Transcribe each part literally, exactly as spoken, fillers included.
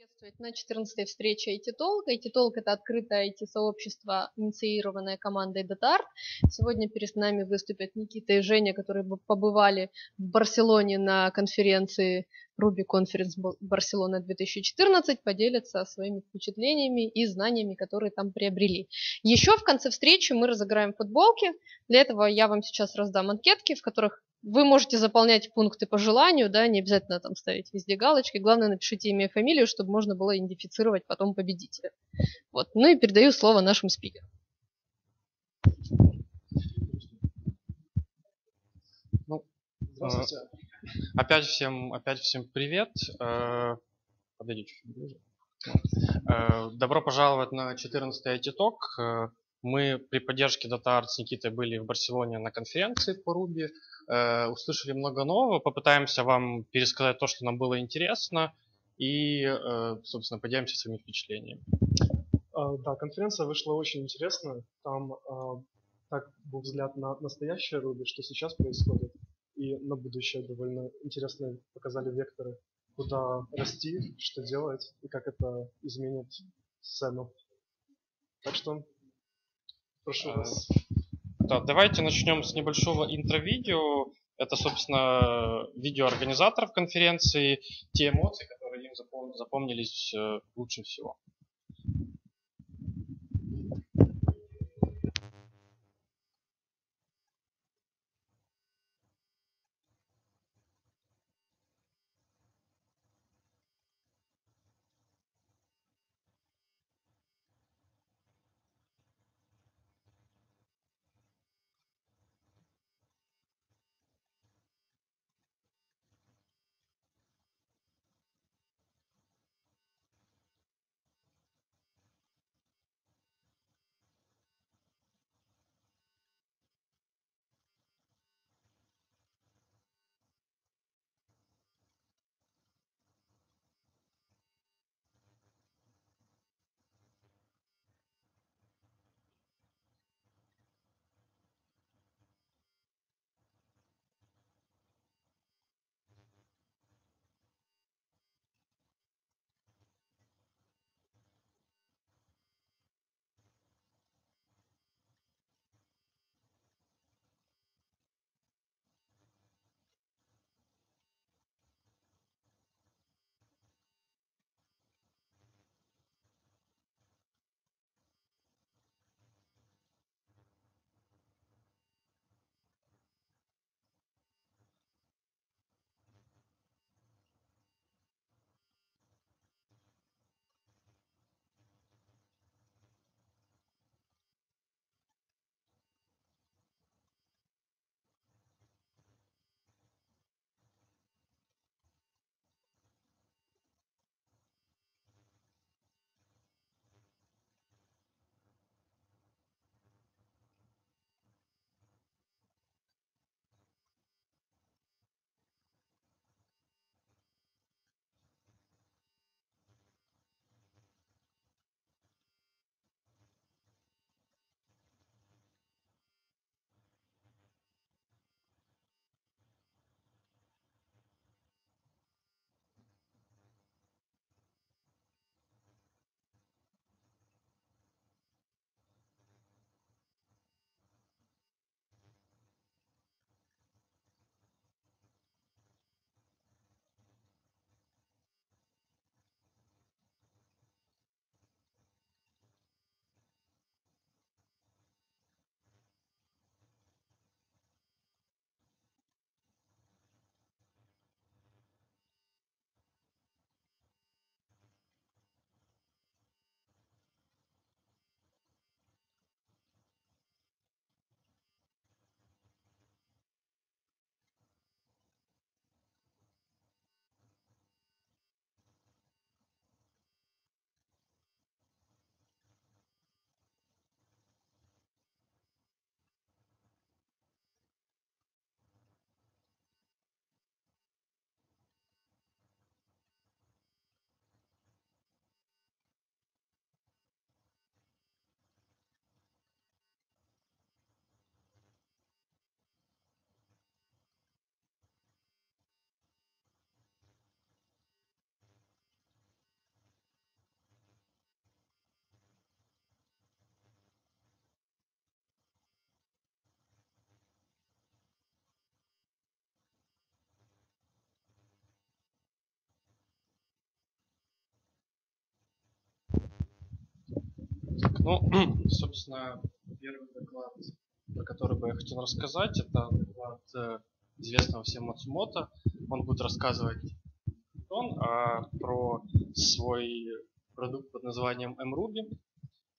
приветствовать на четырнадцатой встрече ай ти-толк. ай ти-толк – это открытое ай ти-сообщество, инициированное командой DataArt. Сегодня перед нами выступят Никита и Женя, которые побывали в Барселоне на конференции Ruby Conference Barcelona две тысячи четырнадцать, поделятся своими впечатлениями и знаниями, которые там приобрели. Еще в конце встречи мы разыграем футболки. Для этого я вам сейчас раздам анкетки, в которых вы можете заполнять пункты по желанию, да, не обязательно там ставить везде галочки. Главное, напишите имя и фамилию, чтобы можно было идентифицировать потом победителя. Вот. Ну и передаю слово нашим спикерам. Ну, здравствуйте. Опять всем, опять всем привет. Подойди чуть ближе. Добро пожаловать на четырнадцатый ай ти-ток. Мы при поддержке DataArt с Никитой были в Барселоне на конференции по Ruby, э, услышали много нового, попытаемся вам пересказать то, что нам было интересно, и, э, собственно, поделимся своими впечатлениями. Да, конференция вышла очень интересно. Там э, так был взгляд на настоящее Ruby, что сейчас происходит, и на будущее довольно интересно показали векторы, куда расти, что делать, и как это изменит сцену. Так что... Прошу вас. Да, давайте начнем с небольшого интро-видео. Это, собственно, видео организаторов конференции, те эмоции, которые им запом- запомнились лучше всего. Ну, собственно, первый доклад, про который бы я хотел рассказать, это доклад известного всем Мацумото. Он будет рассказывать он, а, про свой продукт под названием MRuby.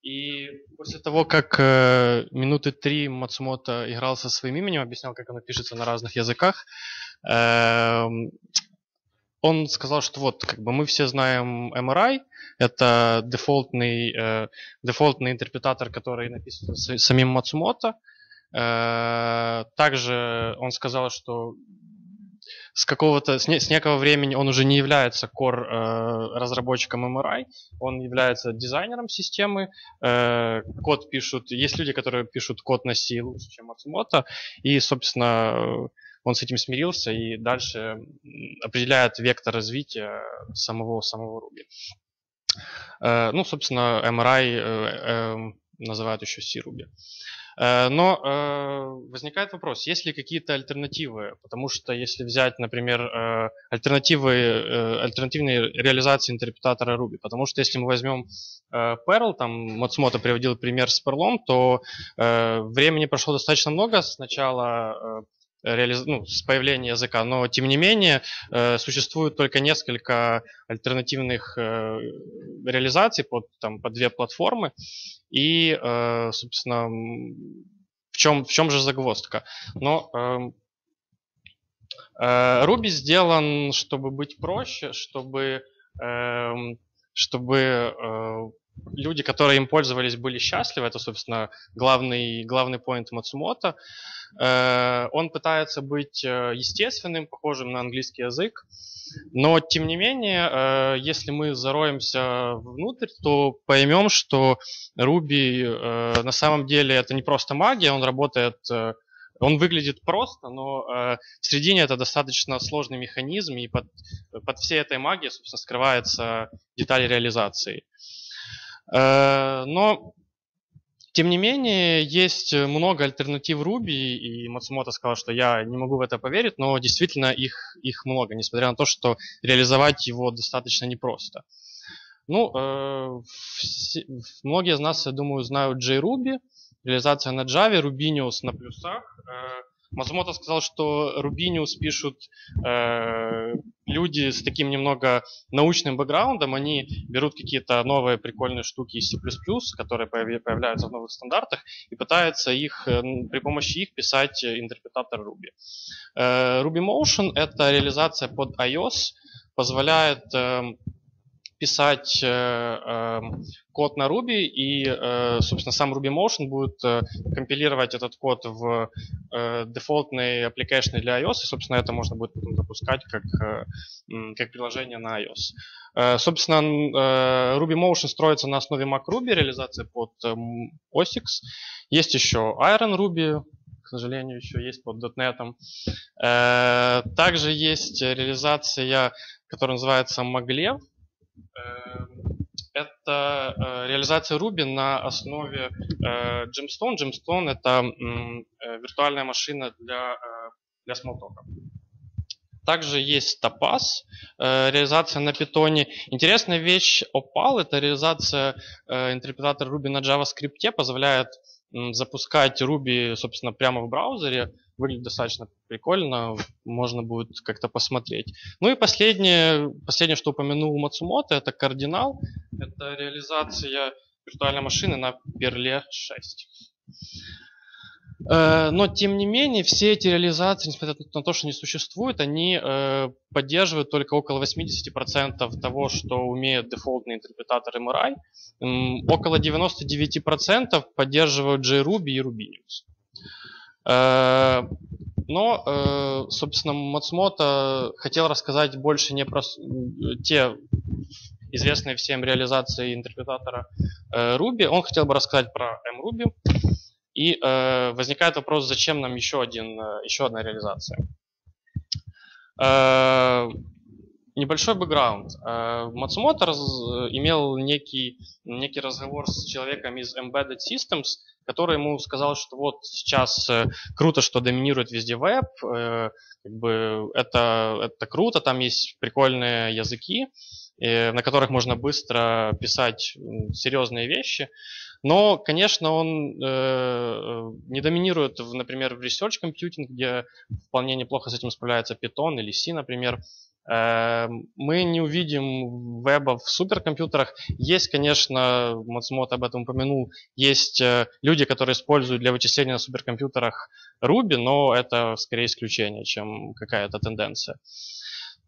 И после того, как э, минуты три Мацумото играл со своим именем, объяснял, как оно пишется на разных языках, э, он сказал, что вот, как бы мы все знаем эм эр ай, это дефолтный, э, дефолтный интерпретатор, который написан самим Мацумото. Э, также он сказал, что с какого-то с, не, с некого времени он уже не является core э, разработчиком эм эр ай, он является дизайнером системы. Э, код пишут, есть люди, которые пишут код на C лучше, чем Мацумото, и, собственно, он с этим смирился и дальше определяет вектор развития самого самого Ruby. Э, ну, собственно, эм эр ай э, э, называют еще C-Ruby. Но э, возникает вопрос, есть ли какие-то альтернативы, потому что если взять, например, э, альтернативы, э, альтернативные реализации интерпретатора Ruby, потому что если мы возьмем э, Perl, там Мацумото приводил пример с Perl, то э, времени прошло достаточно много с начала, э, реализ... ну, с появления языка, но тем не менее э, существует только несколько альтернативных э, реализаций под, там, по две платформы. И, собственно, в чем, в чем же загвоздка? Но Ruby сделан, чтобы быть проще, чтобы, чтобы люди, которые им пользовались, были счастливы. Это, собственно, главный, главный поинт Мацумото. Он пытается быть естественным, похожим на английский язык. Но, тем не менее, если мы зароемся внутрь, то поймем, что Ruby на самом деле это не просто магия, он работает, он выглядит просто, но в середине это достаточно сложный механизм, и под, под всей этой магией, собственно, скрываются детали реализации. Но, тем не менее, есть много альтернатив Ruby, и Мацумото сказал, что я не могу в это поверить, но действительно их, их много, несмотря на то, что реализовать его достаточно непросто. Ну, э, все, многие из нас, я думаю, знают JRuby, реализация на Java, Rubinius на плюсах. Э, Мацумото сказал, что Rubinius пишут э, люди с таким немного научным бэкграундом, они берут какие-то новые прикольные штуки из C++, которые появляются в новых стандартах, и пытаются их, при помощи их писать интерпретатор Ruby. Э, Ruby Motion — это реализация под iOS, позволяет э, писать э, э, код на Ruby, и, э, собственно, сам Ruby Motion будет э, компилировать этот код в э, дефолтные application для iOS, и, собственно, это можно будет потом запускать как, э, как приложение на iOS. Э, собственно, э, Ruby Motion строится на основе MacRuby, реализация под э, о эс икс. Есть еще IronRuby, к сожалению, еще есть под .нэт. Э, также есть реализация, которая называется MagLev. Это реализация Ruby на основе Gemstone. Gemstone — это виртуальная машина для, для смолтока. Также есть Topaz, реализация на Python. Интересная вещь Opal — это реализация интерпретатора Ruby на JavaScript, позволяет запускать Ruby, собственно, прямо в браузере. Выглядит достаточно прикольно, можно будет как-то посмотреть. Ну и последнее, последнее, что упомянул Мацумото, это Кардинал. Это реализация виртуальной машины на Perl шесть. Но, тем не менее, все эти реализации, несмотря на то, что не существуют, они поддерживают только около восьмидесяти процентов того, что умеет дефолтный интерпретатор эм эр ай. Около девяноста девяти процентов поддерживают JRuby и Rubinius. Но, собственно, Мацумото хотел рассказать больше не про те известные всем реализации интерпретатора Ruby. Он хотел бы рассказать про MRuby. И возникает вопрос, зачем нам еще, один, еще одна реализация. Небольшой бэкграунд. Мацумото раз... имел некий, некий разговор с человеком из Embedded Systems, который ему сказал, что вот сейчас круто, что доминирует везде веб, как бы это, это круто, там есть прикольные языки, на которых можно быстро писать серьезные вещи. Но, конечно, он э, не доминирует, в, например, в Research Computing, где вполне неплохо с этим справляется Python или C, например. Э, мы не увидим веба в суперкомпьютерах. Есть, конечно, Мацумото об этом упомянул, есть э, люди, которые используют для вычисления на суперкомпьютерах Ruby, но это скорее исключение, чем какая-то тенденция.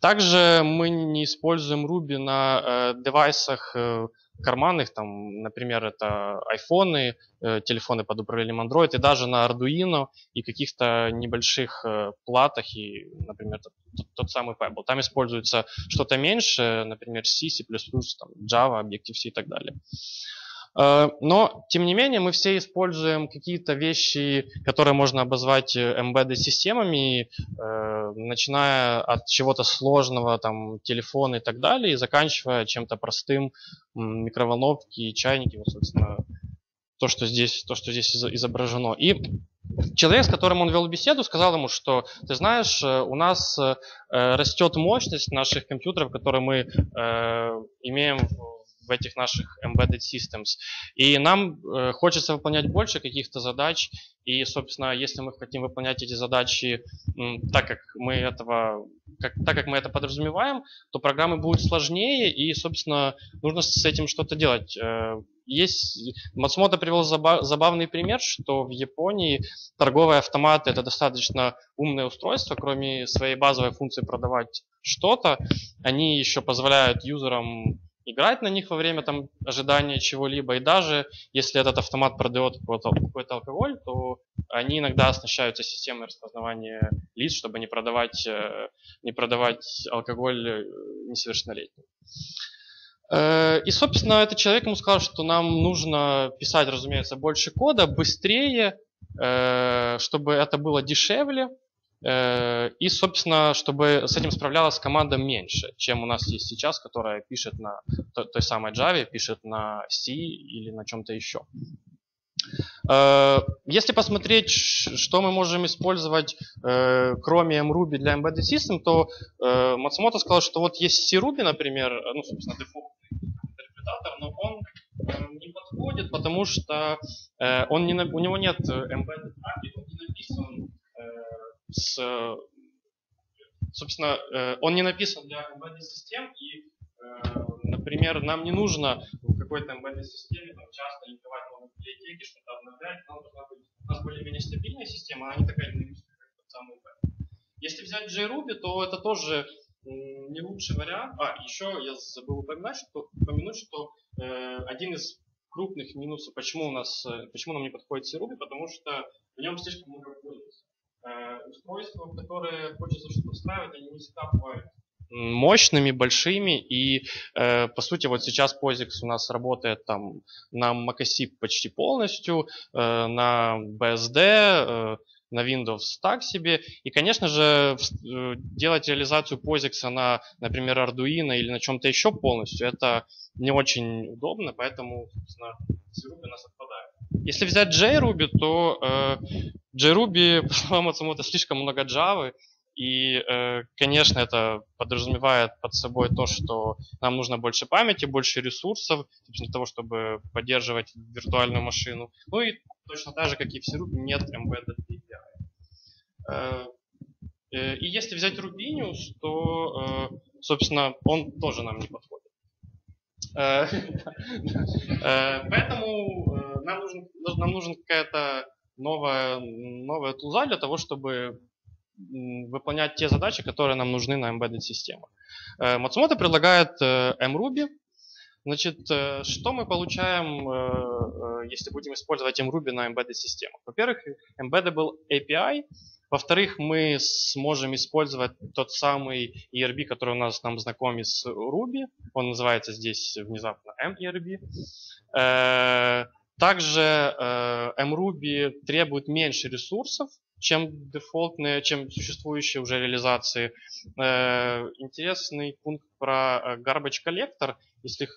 Также мы не используем Ruby на э, девайсах, э, карманных, там, например, это айфоны, э, телефоны под управлением Android, и даже на Arduino и каких-то небольших э, платах, и, например, тот, тот самый Pebble. Там используется что-то меньше, например, C, C++, там, Java, Objective-C и так далее. Э, но, тем не менее, мы все используем какие-то вещи, которые можно обозвать embedded-системами, э, начиная от чего-то сложного, там, телефона и так далее, и заканчивая чем-то простым, микроволновки, чайники, вот, собственно, то, что здесь, то, что здесь изображено. И человек, с которым он вел беседу, сказал ему, что, ты знаешь, у нас растет мощность наших компьютеров, которые мы имеем в этих наших embedded systems, и нам хочется выполнять больше каких-то задач, и, собственно, если мы хотим выполнять эти задачи так, как мы этого... Как, так как мы это подразумеваем, то программы будут сложнее, и, собственно, нужно с этим что-то делать. Есть, Мацумото привел забав, забавный пример, что в Японии торговые автоматы — это достаточно умное устройство, кроме своей базовой функции продавать что-то, они еще позволяют юзерам играть на них во время там, ожидания чего-либо, и даже если этот автомат продает какой-то, какой-то алкоголь, то они иногда оснащаются системой распознавания лиц, чтобы не продавать, не продавать алкоголь несовершеннолетним. И, собственно, этот человек ему сказал, что нам нужно писать, разумеется, больше кода, быстрее, чтобы это было дешевле, и, собственно, чтобы с этим справлялась команда меньше, чем у нас есть сейчас, которая пишет на той самой Java, пишет на C или на чем-то еще. Если посмотреть, что мы можем использовать, кроме MRuby для Embedded System, то Мацумото сказал, что вот есть C-Ruby, например, ну, собственно, дефолтный интерпретатор, но он не подходит, потому что он не, у него нет Embedded API, он не написан с, собственно, он не написан для Embedded систем, и, например, нам не нужно в какой-то Embedded системе там, часто линковать новые библиотеки, что-то обновлять, но у нас более-менее стабильная система, она не такая динамичная, как тот самый Perl. Если взять JRuby, то это тоже не лучший вариант. А, еще я забыл упомянуть, что, упомянуть, что э, один из крупных минусов, почему, у нас, почему нам не подходит C-Ruby, потому что в нем слишком много пользователей. Устройства, в которые хочется что-то встраивать, они не всегда бывают мощными, большими, и э, по сути вот сейчас POSIX у нас работает там на macOS почти полностью, э, на би эс ди, э, на Windows так себе, и, конечно же, в, э, делать реализацию POSIX на, например, Arduino или на чем-то еще полностью, это не очень удобно, поэтому, собственно, C-Ruby нас отпадает. Если взять JRuby, то э, JRuby, по словам Мацумото, слишком много Java, и, э, конечно, это подразумевает под собой то, что нам нужно больше памяти, больше ресурсов для того, чтобы поддерживать виртуальную машину. Ну и точно так же, как и в C-Ruby, нет embedded эй пи ай. Э, э, и если взять Rubinius, то, э, собственно, он тоже нам не подходит. Поэтому нам нужен, нам нужен какая-то новая, новая тулза для того, чтобы выполнять те задачи, которые нам нужны на embedded системах. Мацумото предлагает MRuby. Значит, что мы получаем, если будем использовать MRuby на embedded системах? Во-первых, embeddable эй пи ай. Во-вторых, мы сможем использовать тот самый и эр би, который у нас нам знаком с Ruby. Он называется здесь внезапно эм и эр би. Также MRuby требует меньше ресурсов, чем дефолтные, чем существующие уже реализации. Интересный пункт про garbage collector. Если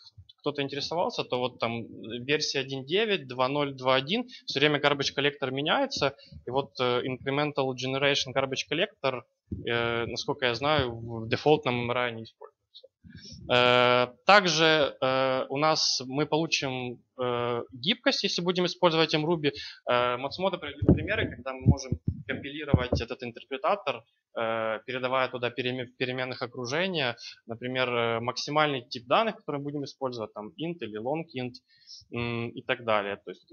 кто-то интересовался, то вот там версия один девять, два ноль два один, все время garbage collector меняется, и вот incremental generation garbage collector, э, насколько я знаю, в дефолтном эм эр ай не используется. Также у нас мы получим гибкость, если будем использовать MRuby. Мацумото приведет примеры, когда мы можем компилировать этот интерпретатор, передавая туда переменных окружения, например, максимальный тип данных, который мы будем использовать, там int или long-int и так далее. То есть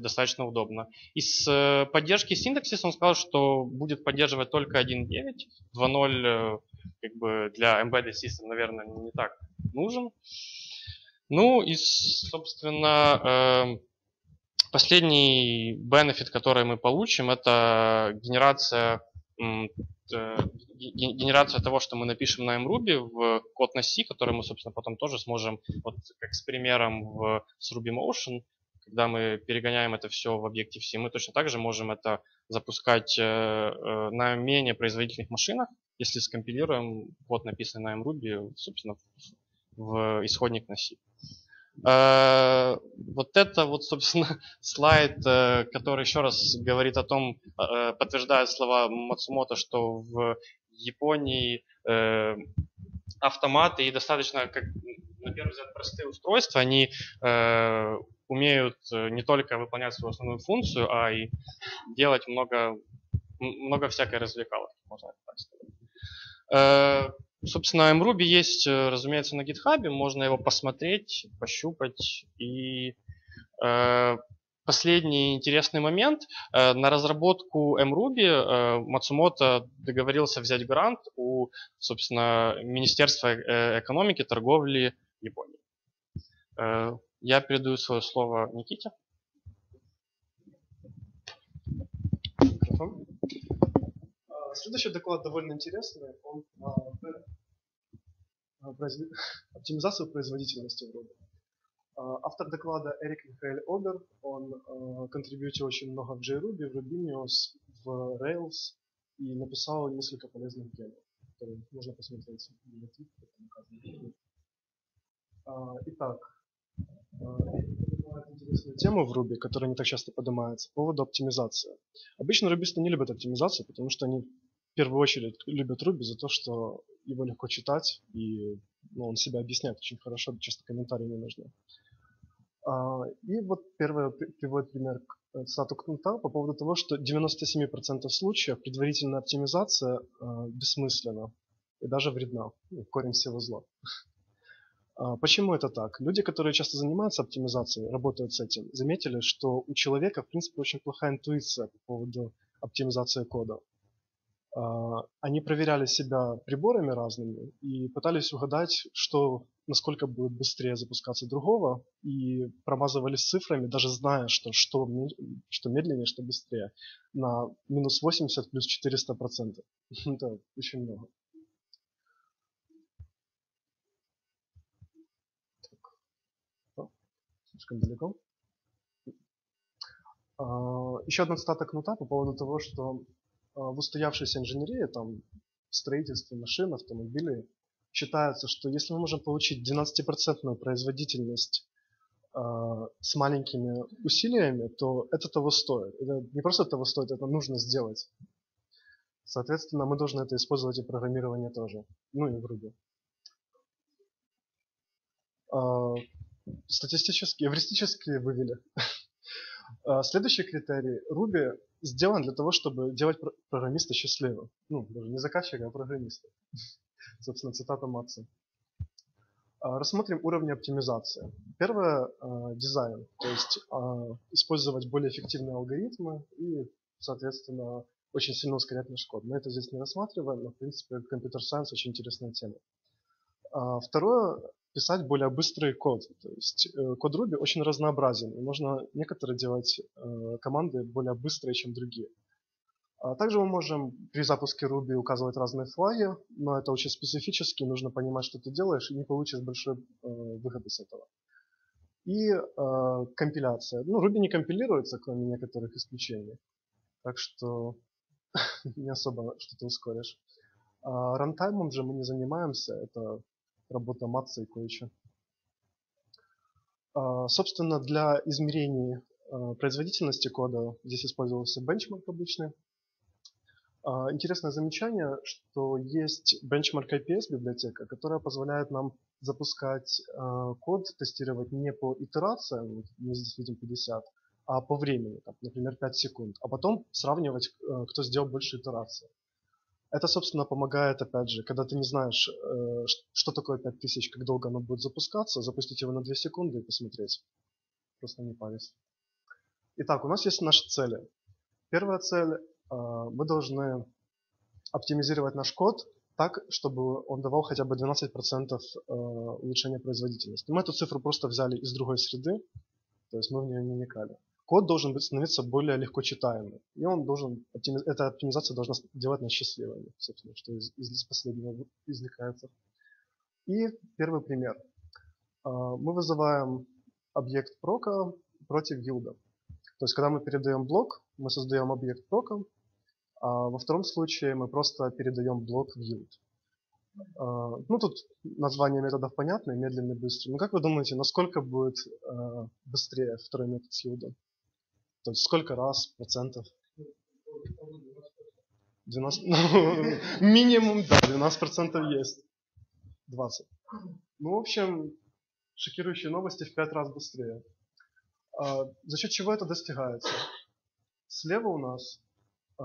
достаточно удобно. Из поддержки синтаксиса он сказал, что будет поддерживать только один девять, два ноль как бы для Embedded System, наверное, не так нужен. Ну и, собственно, последний бенефит, который мы получим, это генерация, генерация того, что мы напишем на MRuby в код на C, который мы, собственно, потом тоже сможем, вот как с примером в, с Ruby Motion, когда мы перегоняем это все в Objective-C, мы точно так же можем это запускать на менее производительных машинах, если скомпилируем код, написанный на MRuby, собственно, в исходник на C. Вот это вот, собственно, слайд, который еще раз говорит о том, подтверждает слова Мацумото, что в Японии автоматы и достаточно, как на первый взгляд, простые устройства, они умеют не только выполнять свою основную функцию, а и делать много, много всякой развлекаловки, можно так сказать. Собственно, MRuby есть, разумеется, на GitHub, можно его посмотреть, пощупать. И последний интересный момент. На разработку MRuby Мацумото договорился взять грант у, собственно, Министерства экономики, торговли Японии. Я передаю свое слово Никите. Следующий доклад довольно интересный. Он оптимизацию производительности в Ruby. Автор доклада Эрик Михаэль Обер. Он контрибьютил очень много в JRuby, в Rubinius, в Rails и написал несколько полезных генов, которые можно посмотреть. Итак, интересную тему в Ruby, которая не так часто поднимается, по поводу оптимизации. Обычно рубисты не любят оптимизацию, потому что они в первую очередь любят Ruby за то, что его легко читать, и ну, он себя объясняет очень хорошо, часто комментарии не нужны. А, и вот первый приводит пример к цитату Кнута по поводу того, что в девяноста семи процентах случаев предварительная оптимизация а, бессмысленна и даже вредна, корень всего зла. Почему это так? Люди, которые часто занимаются оптимизацией, работают с этим, заметили, что у человека, в принципе, очень плохая интуиция по поводу оптимизации кода. Они проверяли себя приборами разными и пытались угадать, что, насколько будет быстрее запускаться другого, и промазывались цифрами, даже зная, что, что, что медленнее, что быстрее, на минус восемьдесят плюс четыреста процентов. Это очень много. Слишком далеко. Еще одна цитата Кнута по поводу того, что в устоявшейся инженерии, там, в строительстве машин, автомобилей, считается, что если мы можем получить двенадцатипроцентную производительность э, с маленькими усилиями, то это того стоит. Это не просто того стоит, это нужно сделать. Соответственно, мы должны это использовать и в программировании тоже. Ну и в Ruby. Статистически, эвристически вывели. Следующий критерий. Ruby сделан для того, чтобы делать программиста счастливым. Ну, даже не заказчика, а программиста. Собственно, цитата Матса. Рассмотрим уровни оптимизации. Первое – дизайн. То есть использовать более эффективные алгоритмы и, соответственно, очень сильно ускорять наш код. Мы это здесь не рассматриваем, но, в принципе, компьютер-сайенс очень интересная тема. Второе – писать более быстрый код. То есть код Ruby очень разнообразен, и можно некоторые делать команды более быстрые, чем другие. Также мы можем при запуске Ruby указывать разные флаги, но это очень специфически, нужно понимать, что ты делаешь, и не получишь большой выгоды с этого. И компиляция. Ну, Ruby не компилируется, кроме некоторых исключений, так что не особо что-то ускоришь. Рантаймом же мы не занимаемся, это работа Матса и кое-что. Собственно, для измерений производительности кода здесь использовался бенчмарк обычный. Интересное замечание, что есть Benchmark ай пи эс библиотека, которая позволяет нам запускать код, тестировать не по итерациям, мы здесь видим пятьдесят, а по времени, там, например, пять секунд, а потом сравнивать, кто сделал больше итераций. Это, собственно, помогает, опять же, когда ты не знаешь, что такое пять тысяч, как долго оно будет запускаться, запустить его на две секунды и посмотреть. Просто не париться. Итак, у нас есть наши цели. Первая цель – мы должны оптимизировать наш код так, чтобы он давал хотя бы двенадцать процентов улучшения производительности. Мы эту цифру просто взяли из другой среды, то есть мы в нее не вникали. Код должен становиться более легко читаемым, и он должен, эта оптимизация должна делать нас счастливыми, собственно, что из, из последнего извлекается. И первый пример. Мы вызываем объект прока против вилда. То есть, когда мы передаем блок, мы создаем объект прока, а во втором случае мы просто передаем блок yield. Ну, тут название методов понятно, медленный, быстрый. Но как вы думаете, насколько будет быстрее второй метод с yield? То есть, сколько раз, процентов? двенадцать. Минимум, да, двенадцать процентов есть. двадцать. Ну, в общем, шокирующие новости в пять раз быстрее. За счет чего это достигается? Слева у нас э,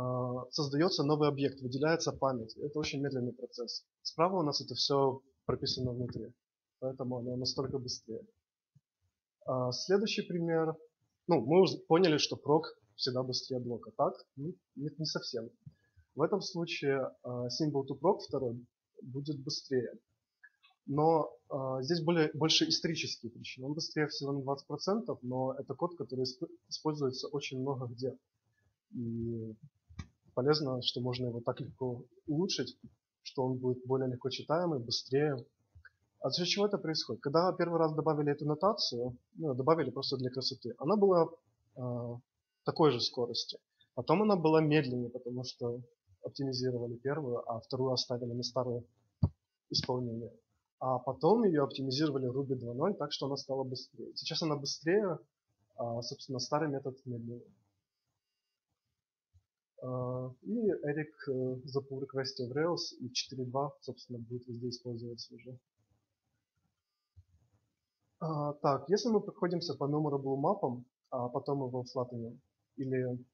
создается новый объект, выделяется память. Это очень медленный процесс. Справа у нас это все прописано внутри. Поэтому оно настолько быстрее. Э, следующий пример. Ну, мы уже поняли, что прок всегда быстрее блока. Так? Нет, не совсем. В этом случае э, symbol to proc второй будет быстрее. Но э, здесь более, больше исторические причины. Он быстрее всего на двадцать процентов, но это код, который используется очень много где. И полезно, что можно его так легко улучшить, что он будет более легко читаемый, быстрее. А за счет чего это происходит? Когда первый раз добавили эту нотацию, ну, добавили просто для красоты, она была э, такой же скорости. Потом она была медленнее, потому что оптимизировали первую, а вторую оставили на старое исполнение. А потом ее оптимизировали Ruby два ноль, так что она стала быстрее. Сейчас она быстрее, а, собственно, старый метод медленнее. И Эрик за pull request в Rails, и четыре точка два, собственно, будет везде использоваться уже. А, так, если мы проходимся по memorable мапам, а потом его флатнем, или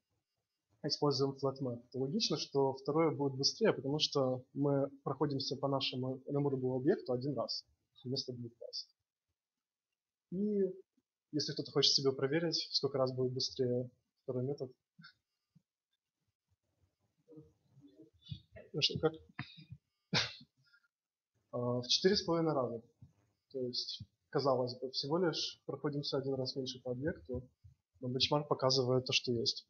используем flatmap, то логично, что второе будет быстрее, потому что мы проходимся по нашему memorable объекту один раз, вместо двух раз. И если кто-то хочет себе проверить, сколько раз будет быстрее второй метод, как? В четыре с половиной раза. То есть, казалось бы, всего лишь проходимся один раз меньше по объекту, но бенчмарк показывает то, что есть.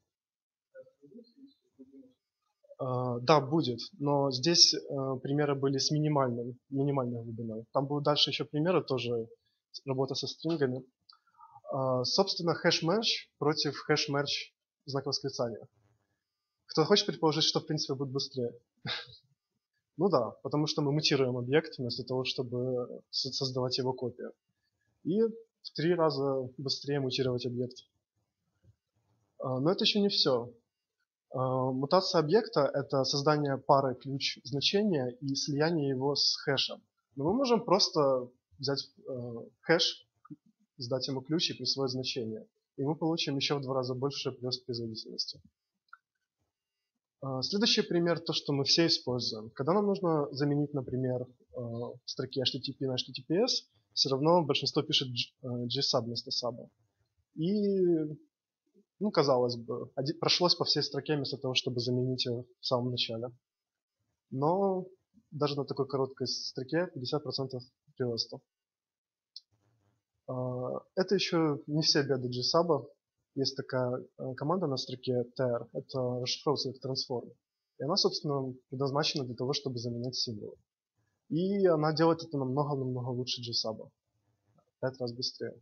Uh, да, будет, но здесь uh, примеры были с минимальным, минимальной глубиной. Там будут дальше еще примеры, тоже работа со стрингами. Uh, собственно, хэш-мерч против хэш-мерч знак восклицания. Кто хочет предположить, что в принципе будет быстрее? Ну да, потому что мы мутируем объект вместо того, чтобы создавать его копию. И в три раза быстрее мутировать объект. Но это еще не все. Мутация объекта – это создание пары ключ-значения и слияние его с хэшем. Но мы можем просто взять хэш, сдать ему ключ и присвоить значение. И мы получим еще в два раза больше плюс производительности. Следующий пример, то, что мы все используем. Когда нам нужно заменить, например, в строке эйч ти ти пи на эйч ти ти пи эс, все равно большинство пишет джей саб вместо саба. И, ну, казалось бы, прошлось по всей строке вместо того, чтобы заменить ее в самом начале. Но даже на такой короткой строке пятьдесят процентов прироста. Это еще не все беды джей саба. Есть такая команда на строке ти ар, это расшифровка трансформ. И она, собственно, предназначена для того, чтобы заменять символы. И она делает это намного-намного лучше джей саба. Пять раз быстрее.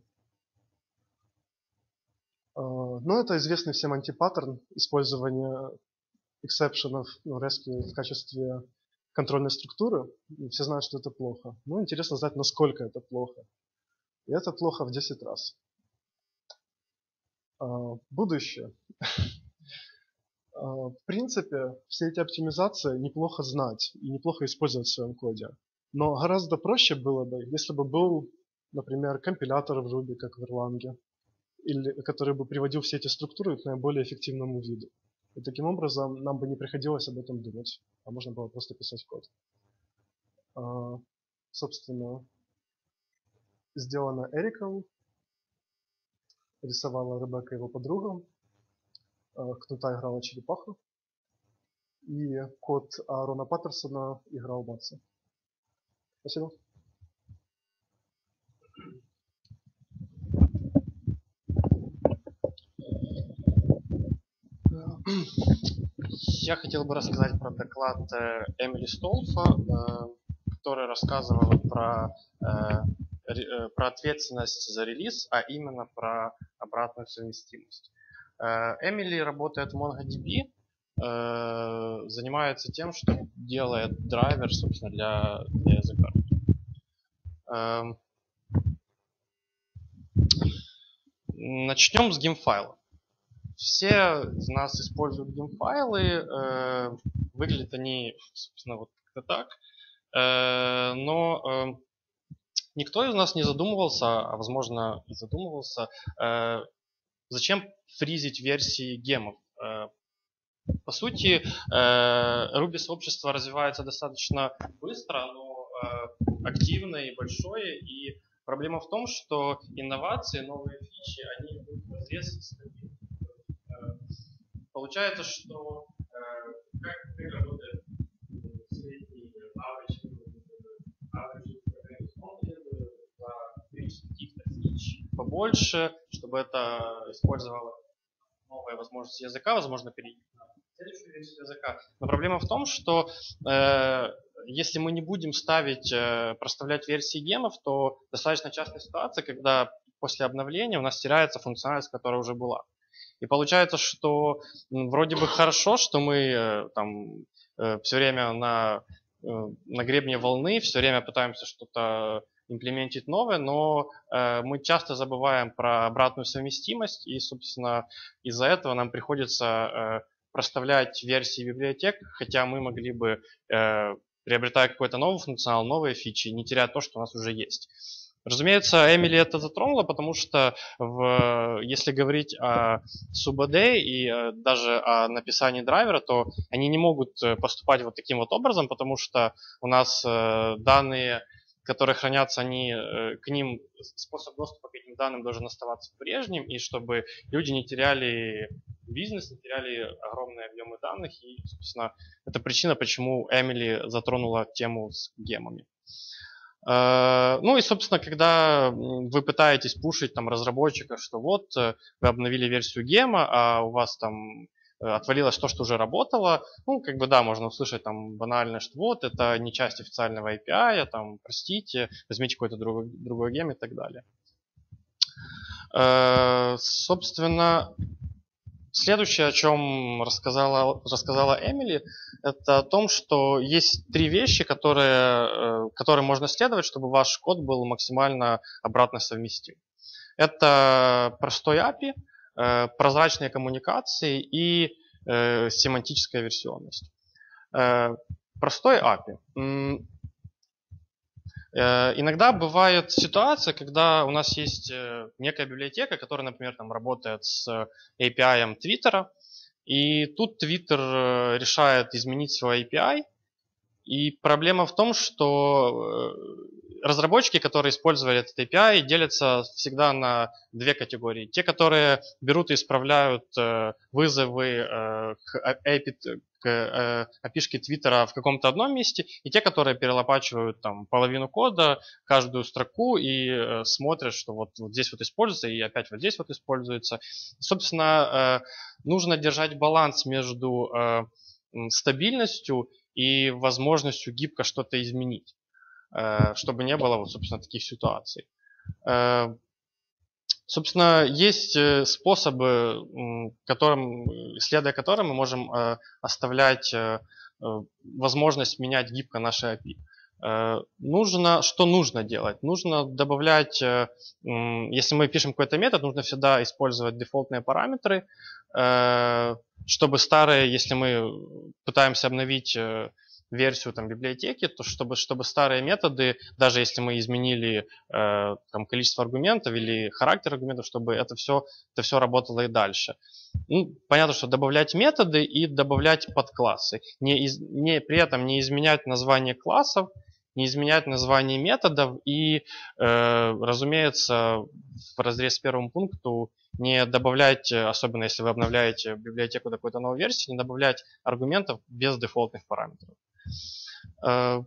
Но это известный всем антипаттерн использования эксепшенов, ну, rescue в качестве контрольной структуры. Все знают, что это плохо. Но интересно знать, насколько это плохо. И это плохо в десять раз. Будущее. принципе, все эти оптимизации неплохо знать и неплохо использовать в своем коде. Но гораздо проще было бы, если бы был, например, компилятор в Ruby, как в Erlang, или который бы приводил все эти структуры к наиболее эффективному виду. И таким образом нам бы не приходилось об этом думать, а можно было просто писать код. А, собственно, сделано Эриком, рисовала Ребекка его подруга, Кнута играла черепаху, и код Аарона Паттерсона играл Матса. Спасибо. Я хотел бы рассказать про доклад Эмили Столфа, который рассказывал про, про ответственность за релиз, а именно про обратную совместимость. Эмили работает в MongoDB, занимается тем, что делает драйвер, собственно, для, для языка. Начнем с гемфайла. Все из нас используют гемфайлы, выглядят они, собственно, вот как-то так, но никто из нас не задумывался, а возможно и задумывался, зачем фризить версии гемов. По сути, Ruby-сообщество развивается достаточно быстро, оно активное и большое, и проблема в том, что инновации, новые фичи, они идут в разрез с другими. Получается, что э, как ты работаешь средний average, average каких-то фич побольше, чтобы это использовало новые возможности языка, возможно, перейти на следующую версию языка. Но проблема в том, что э, если мы не будем ставить, э, проставлять версии гемов, то достаточно частая ситуация, когда после обновления у нас теряется функциональность, которая уже была. И получается, что вроде бы хорошо, что мы там все время на, на гребне волны, все время пытаемся что-то имплементить новое, но мы часто забываем про обратную совместимость, и, собственно, из-за этого нам приходится проставлять версии библиотек, хотя мы могли бы, приобретая какой-то новый функционал, новые фичи, не терять то, что у нас уже есть. Разумеется, Эмили это затронула, потому что в, если говорить о суб-эй ди и даже о написании драйвера, то они не могут поступать вот таким вот образом, потому что у нас данные, которые хранятся, они, к ним способ доступа к этим данным должен оставаться прежним, и чтобы люди не теряли бизнес, не теряли огромные объемы данных, и, собственно, это причина, почему Эмили затронула тему с гемами. Ну и, собственно, когда вы пытаетесь пушить там разработчиков, что вот вы обновили версию гема, а у вас там отвалилось то, что уже работало, ну, как бы да, можно услышать там банально, что вот, это не часть официального эй пи ай, а, там, простите, возьмите какой-то другой, другой гем и так далее. Собственно, следующее, о чем рассказала, рассказала Эмили, это о том, что есть три вещи, которые, которые можно следовать, чтобы ваш код был максимально обратно совместим. Это простой эй пи ай, прозрачные коммуникации и семантическая версионность. Простой эй пи ай. Иногда бывает ситуация, когда у нас есть некая библиотека, которая, например, там, работает с эй пи ай Твиттера, и тут Твиттер решает изменить свой эй пи ай, и проблема в том, что разработчики, которые использовали этот эй пи ай, делятся всегда на две категории. Те, которые берут и исправляют вызовы к эй пи ай, опишки Твиттера в каком-то одном месте, и те, которые перелопачивают там половину кода, каждую строку и э, смотрят, что вот, вот здесь вот используется, и опять вот здесь вот используется. Собственно, э, нужно держать баланс между э, стабильностью и возможностью гибко что-то изменить, э, чтобы не было вот, собственно, таких ситуаций. Э, Собственно, есть способы, которым, следуя которым мы можем оставлять возможность менять гибко наши эй пи ай. Нужно, что нужно делать? Нужно добавлять, если мы пишем какой-то метод, нужно всегда использовать дефолтные параметры, чтобы старые, если мы пытаемся обновить версию там, библиотеки, то чтобы, чтобы старые методы, даже если мы изменили там, количество аргументов или характер аргументов, чтобы это все, это все работало и дальше. Ну, понятно, что добавлять методы и добавлять подклассы. Не из, не, при этом не изменять название классов, не изменять название методов и, э, разумеется, в разрез с первым пунктом не добавлять, особенно если вы обновляете библиотеку до какой-то новой версии, не добавлять аргументов без дефолтных параметров. Э,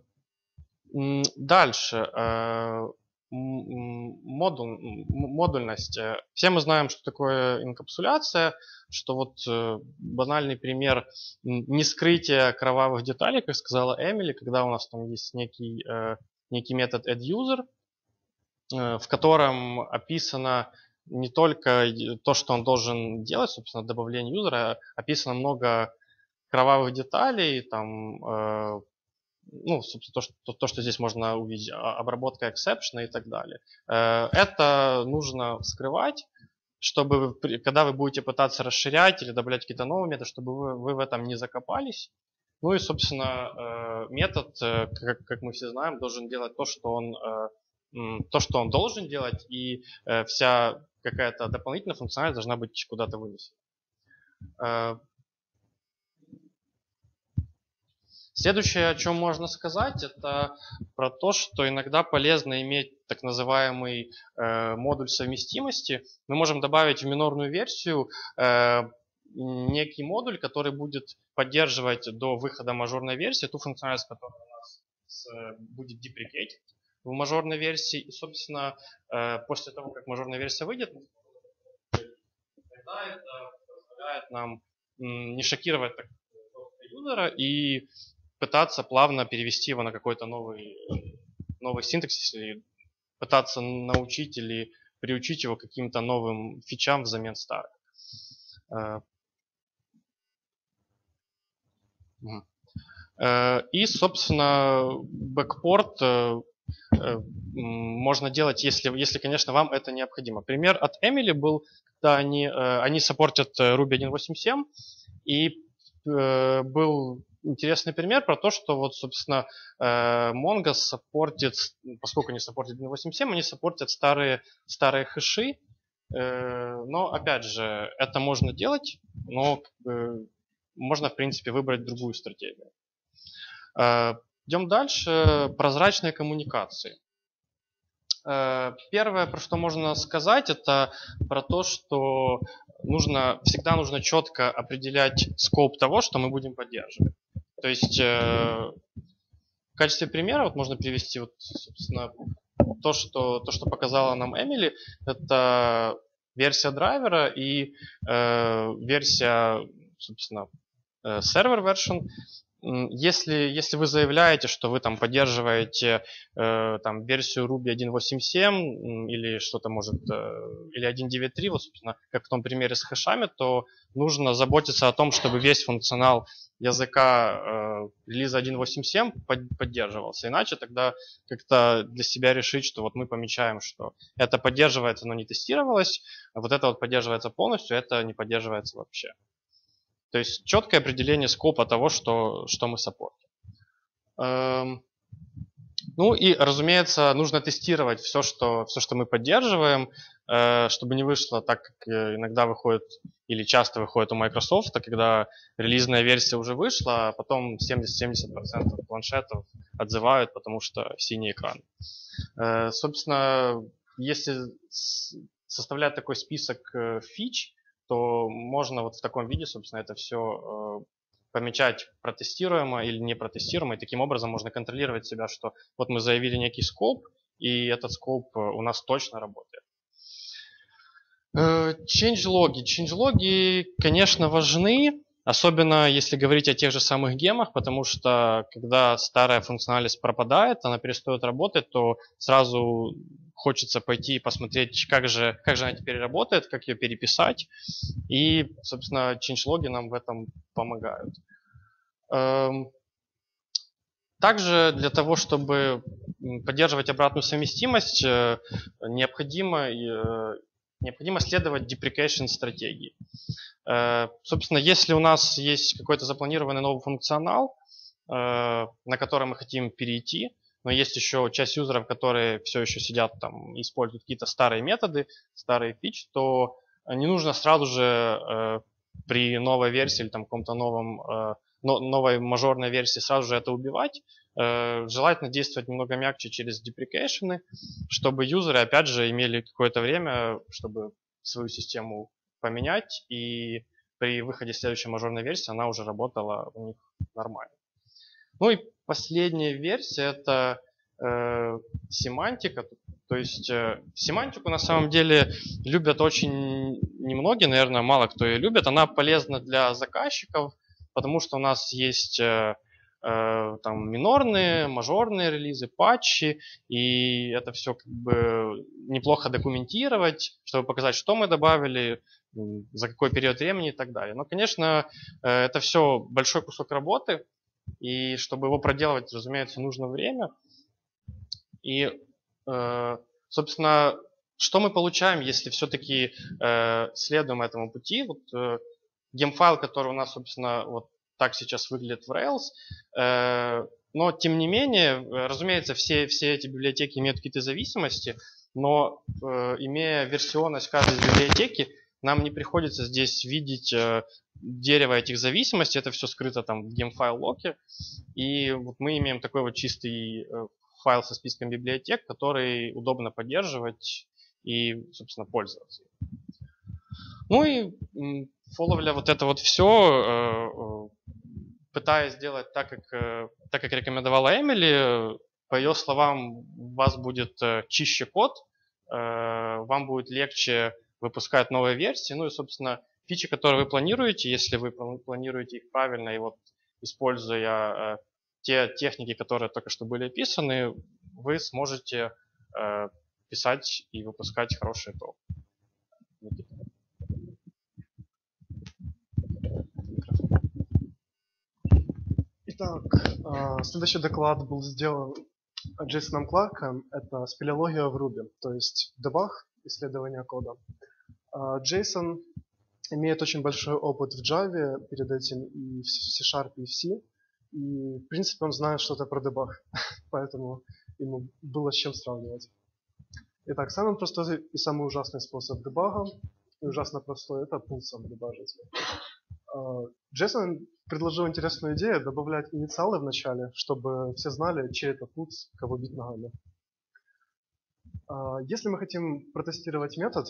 дальше. Э, модуль, модульность. Все мы знаем, что такое инкапсуляция, что вот банальный пример не скрытия кровавых деталей, как сказала Эмили, когда у нас там есть некий, некий метод addUser, в котором описано не только то, что он должен делать, собственно, добавление юзера, описано много кровавых деталей, там, ну, собственно, то, что, то, что здесь можно увидеть, обработка эксепшена и так далее. Это нужно скрывать, чтобы, когда вы будете пытаться расширять или добавлять какие-то новые методы, чтобы вы, вы в этом не закопались. Ну и, собственно, метод, как, как мы все знаем, должен делать то, что он, то, что он должен делать, и вся какая-то дополнительная функциональность должна быть куда-то вынесена. Следующее, о чем можно сказать, это про то, что иногда полезно иметь так называемый э, модуль совместимости. Мы можем добавить в минорную версию э, некий модуль, который будет поддерживать до выхода мажорной версии ту функциональность, которая у нас с, будет деприкейтед в мажорной версии. И, собственно, э, после того, как мажорная версия выйдет, тогда это позволяет нам м, не шокировать так юзера и пытаться плавно перевести его на какой-то новый, новый синтаксис, или пытаться научить или приучить его каким-то новым фичам взамен старых. И, собственно, бэкпорт можно делать, если, если, конечно, вам это необходимо. Пример от Эмили был, когда они, они саппортят Ruby один точка восемь точка семь, и был интересный пример про то, что вот, собственно, Mongo саппортит, поскольку они саппортят один точка восемь точка семь, они саппортят старые, старые хэши. Но, опять же, это можно делать, но можно, в принципе, выбрать другую стратегию. Идем дальше. Прозрачные коммуникации. Первое, про что можно сказать, это про то, что нужно, всегда нужно четко определять скоп того, что мы будем поддерживать. То есть э, в качестве примера вот можно привести вот, собственно, то, что, то, что показала нам Эмили. Это версия драйвера и э, версия, собственно, э, server version. Если, если вы заявляете, что вы там поддерживаете э, там, версию Ruby один точка восемь точка семь или что-то может, э, или один точка девять точка три, вот, собственно, как в том примере с хэшами, то нужно заботиться о том, чтобы весь функционал языка э, релиза один точка восемь точка семь под, поддерживался. Иначе тогда как-то для себя решить, что вот мы помечаем, что это поддерживается, но не тестировалось, а вот это вот поддерживается полностью, это не поддерживается вообще. То есть четкое определение скопа того, что, что мы саппортим. Эм, ну и, разумеется, нужно тестировать все, что, все, что мы поддерживаем, э, чтобы не вышло так, как иногда выходит или часто выходит у Microsoft, когда релизная версия уже вышла, а потом семьдесят-семьдесят процентов планшетов отзывают, потому что синий экран. Э, собственно, если составлять такой список фич, то можно вот в таком виде, собственно, это все помечать протестируемо или не протестируемо, и таким образом можно контролировать себя, что вот мы заявили некий скоп, и этот скоп у нас точно работает. Change-логи. Change-логи, конечно, важны, особенно если говорить о тех же самых гемах, потому что когда старая функциональность пропадает, она перестает работать, то сразу хочется пойти и посмотреть, как же, как же она теперь работает, как ее переписать. И, собственно, change-логи нам в этом помогают. Также для того, чтобы поддерживать обратную совместимость, необходимо, необходимо следовать deprecation стратегии. Собственно, если у нас есть какой-то запланированный новый функционал, на который мы хотим перейти, но есть еще часть юзеров, которые все еще сидят там и используют какие-то старые методы, старые фичи, то не нужно сразу же при новой версии или там каком-то новом... Но новой мажорной версии сразу же это убивать. Желательно действовать немного мягче через деприкейшены, чтобы юзеры, опять же, имели какое-то время, чтобы свою систему поменять, и при выходе следующей мажорной версии она уже работала у них нормально. Ну и последняя версия — это э, семантика. То есть э, семантику на самом деле любят очень немногие, наверное, мало кто ее любит. Она полезна для заказчиков, потому что у нас есть э, э, там минорные, мажорные релизы, патчи, и это все как бы неплохо документировать, чтобы показать, что мы добавили, за какой период времени и так далее. Но, конечно, э, это все большой кусок работы, и чтобы его проделывать, разумеется, нужно время. И, э, собственно, что мы получаем, если все-таки э, следуем этому пути? Вот, э, Гемфайл, который у нас, собственно, вот так сейчас выглядит в Rails. Но, тем не менее, разумеется, все, все эти библиотеки имеют какие-то зависимости, но имея версионность каждой библиотеки, нам не приходится здесь видеть дерево этих зависимостей. Это все скрыто там в Gemfile-локе. И вот мы имеем такой вот чистый файл со списком библиотек, который удобно поддерживать и, собственно, пользоваться. Ну и фоловля вот это вот все, пытаясь сделать так, как, так, как рекомендовала Эмили. По ее словам, у вас будет чище код, вам будет легче выпускать новые версии. Ну и, собственно, фичи, которые вы планируете, если вы планируете их правильно, и вот используя те техники, которые только что были описаны, вы сможете писать и выпускать хорошие ТОП. Итак, следующий доклад был сделан Джейсоном Кларком. Это спелеология в Ruby, то есть дебаг, исследование кода. Джейсон имеет очень большой опыт в Java, перед этим и в C-Sharp, и в C. И, в принципе, он знает что-то про дебаг, поэтому ему было с чем сравнивать. Итак, самый простой и самый ужасный способ дебага, и ужасно простой, это пулсом дебажить. Джейсон предложил интересную идею добавлять инициалы в начале, чтобы все знали, чей это путь, кого бить ногами. Если мы хотим протестировать метод,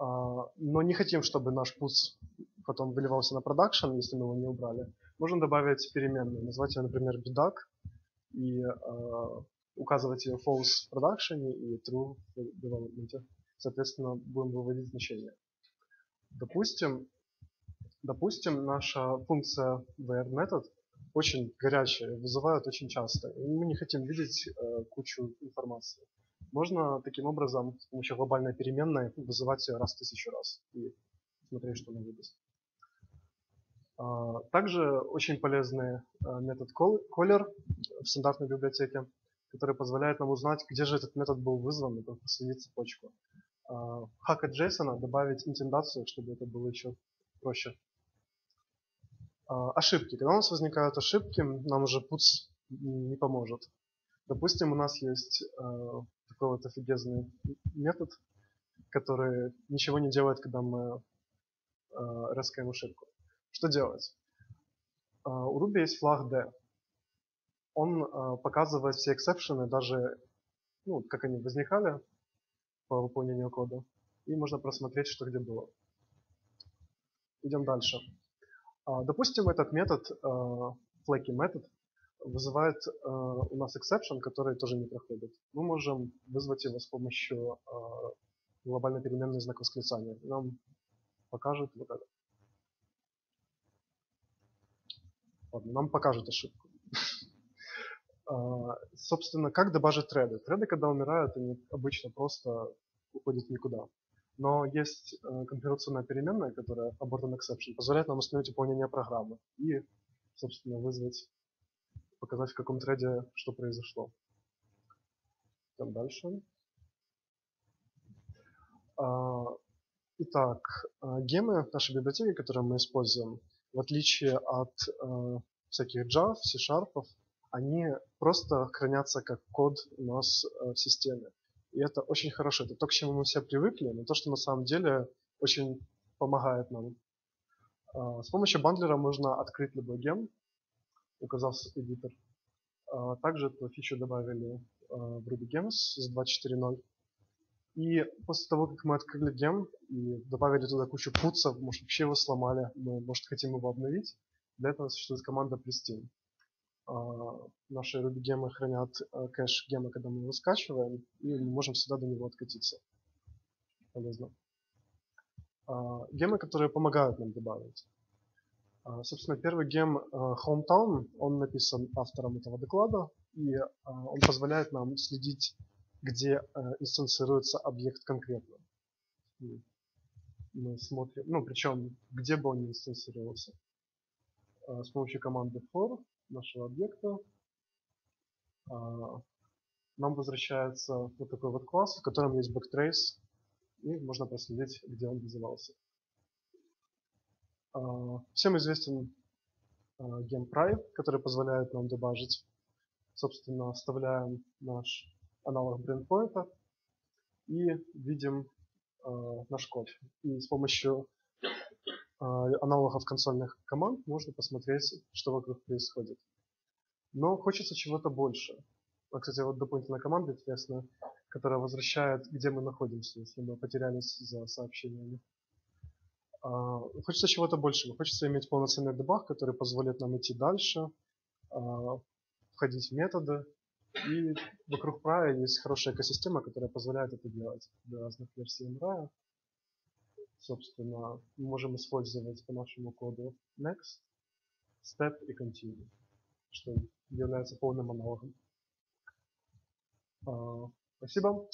но не хотим, чтобы наш путь потом выливался на продакшн, если мы его не убрали, можно добавить переменную, назвать ее, например, bedag, и указывать ее false в продакшене и true в development. Соответственно, будем выводить значение. Допустим, Допустим, наша функция var-метод очень горячая, вызывает очень часто, и мы не хотим видеть э, кучу информации. Можно таким образом с помощью глобальной переменной вызывать ее раз в тысячу раз и смотреть, что она выдаст. А, также очень полезный э, метод caller в стандартной библиотеке, который позволяет нам узнать, где же этот метод был вызван, и проследить цепочку. А, хак от Джейсона добавить интендацию, чтобы это было еще проще. Ошибки. Когда у нас возникают ошибки, нам уже путс не поможет. Допустим, у нас есть э, такой вот офигезный метод, который ничего не делает, когда мы э, раскаем ошибку. Что делать? Э, у Ruby есть флаг D. Он э, показывает все эксепшены, даже ну, как они возникали по выполнению кода. И можно просмотреть, что где было. Идем дальше. Допустим, этот метод, flaky метод, вызывает у нас exception, который тоже не проходит. Мы можем вызвать его с помощью глобальной переменной знак восклицания. Нам покажет вот это. Ладно, нам покажет ошибку. Собственно, как дебажить треды? Треды, когда умирают, они обычно просто уходят никуда. Но есть компиляционная переменная, которая abort and exception, позволяет нам установить выполнение программы и, собственно, вызвать показать, в каком трейде что произошло. Идем дальше. Итак, гемы, наши библиотеки, которые мы используем, в отличие от э, всяких Java, C-Sharp, они просто хранятся как код у нас э, в системе. И это очень хорошо. Это то, к чему мы все привыкли, но то, что на самом деле очень помогает нам. Э, с помощью бандлера можно открыть любой гем, указав эдитор. Э, также эту фичу добавили э, в Ruby Gems с два точка четыре точка ноль. И после того, как мы открыли гем и добавили туда кучу путцев, может вообще его сломали, мы, может, хотим его обновить, для этого существует команда pristine. Наши Ruby гемы хранят кэш гема, когда мы его скачиваем, и мы можем всегда до него откатиться. Полезно. Гемы, которые помогают нам добавить. Собственно, первый гем Hometown, он написан автором этого доклада, и он позволяет нам следить, где э, инстанцируется объект конкретно. Мы смотрим, ну, причем, где бы он ни инстанцировался. Э, с помощью команды for нашего объекта э, нам возвращается вот такой вот класс, в котором есть backtrace, и можно проследить, где он вызывался. Э, всем известен э, GemPry, который позволяет нам дебажить. Собственно, вставляем наш аналог брендпоинта и видим э, наш код. И с помощью э, аналогов консольных команд можно посмотреть, что вокруг происходит. Но хочется чего-то больше. А, кстати, вот дополнительная команда интересная, которая возвращает, где мы находимся, если мы потерялись за сообщениями. Э, хочется чего-то большего. Хочется иметь полноценный дебаг, который позволит нам идти дальше, э, входить в методы. И вокруг эм эр ай есть хорошая экосистема, которая позволяет это делать для разных версий эм эр ай. Собственно, мы можем использовать по нашему коду next, step и continue, что является полным аналогом. Uh, спасибо.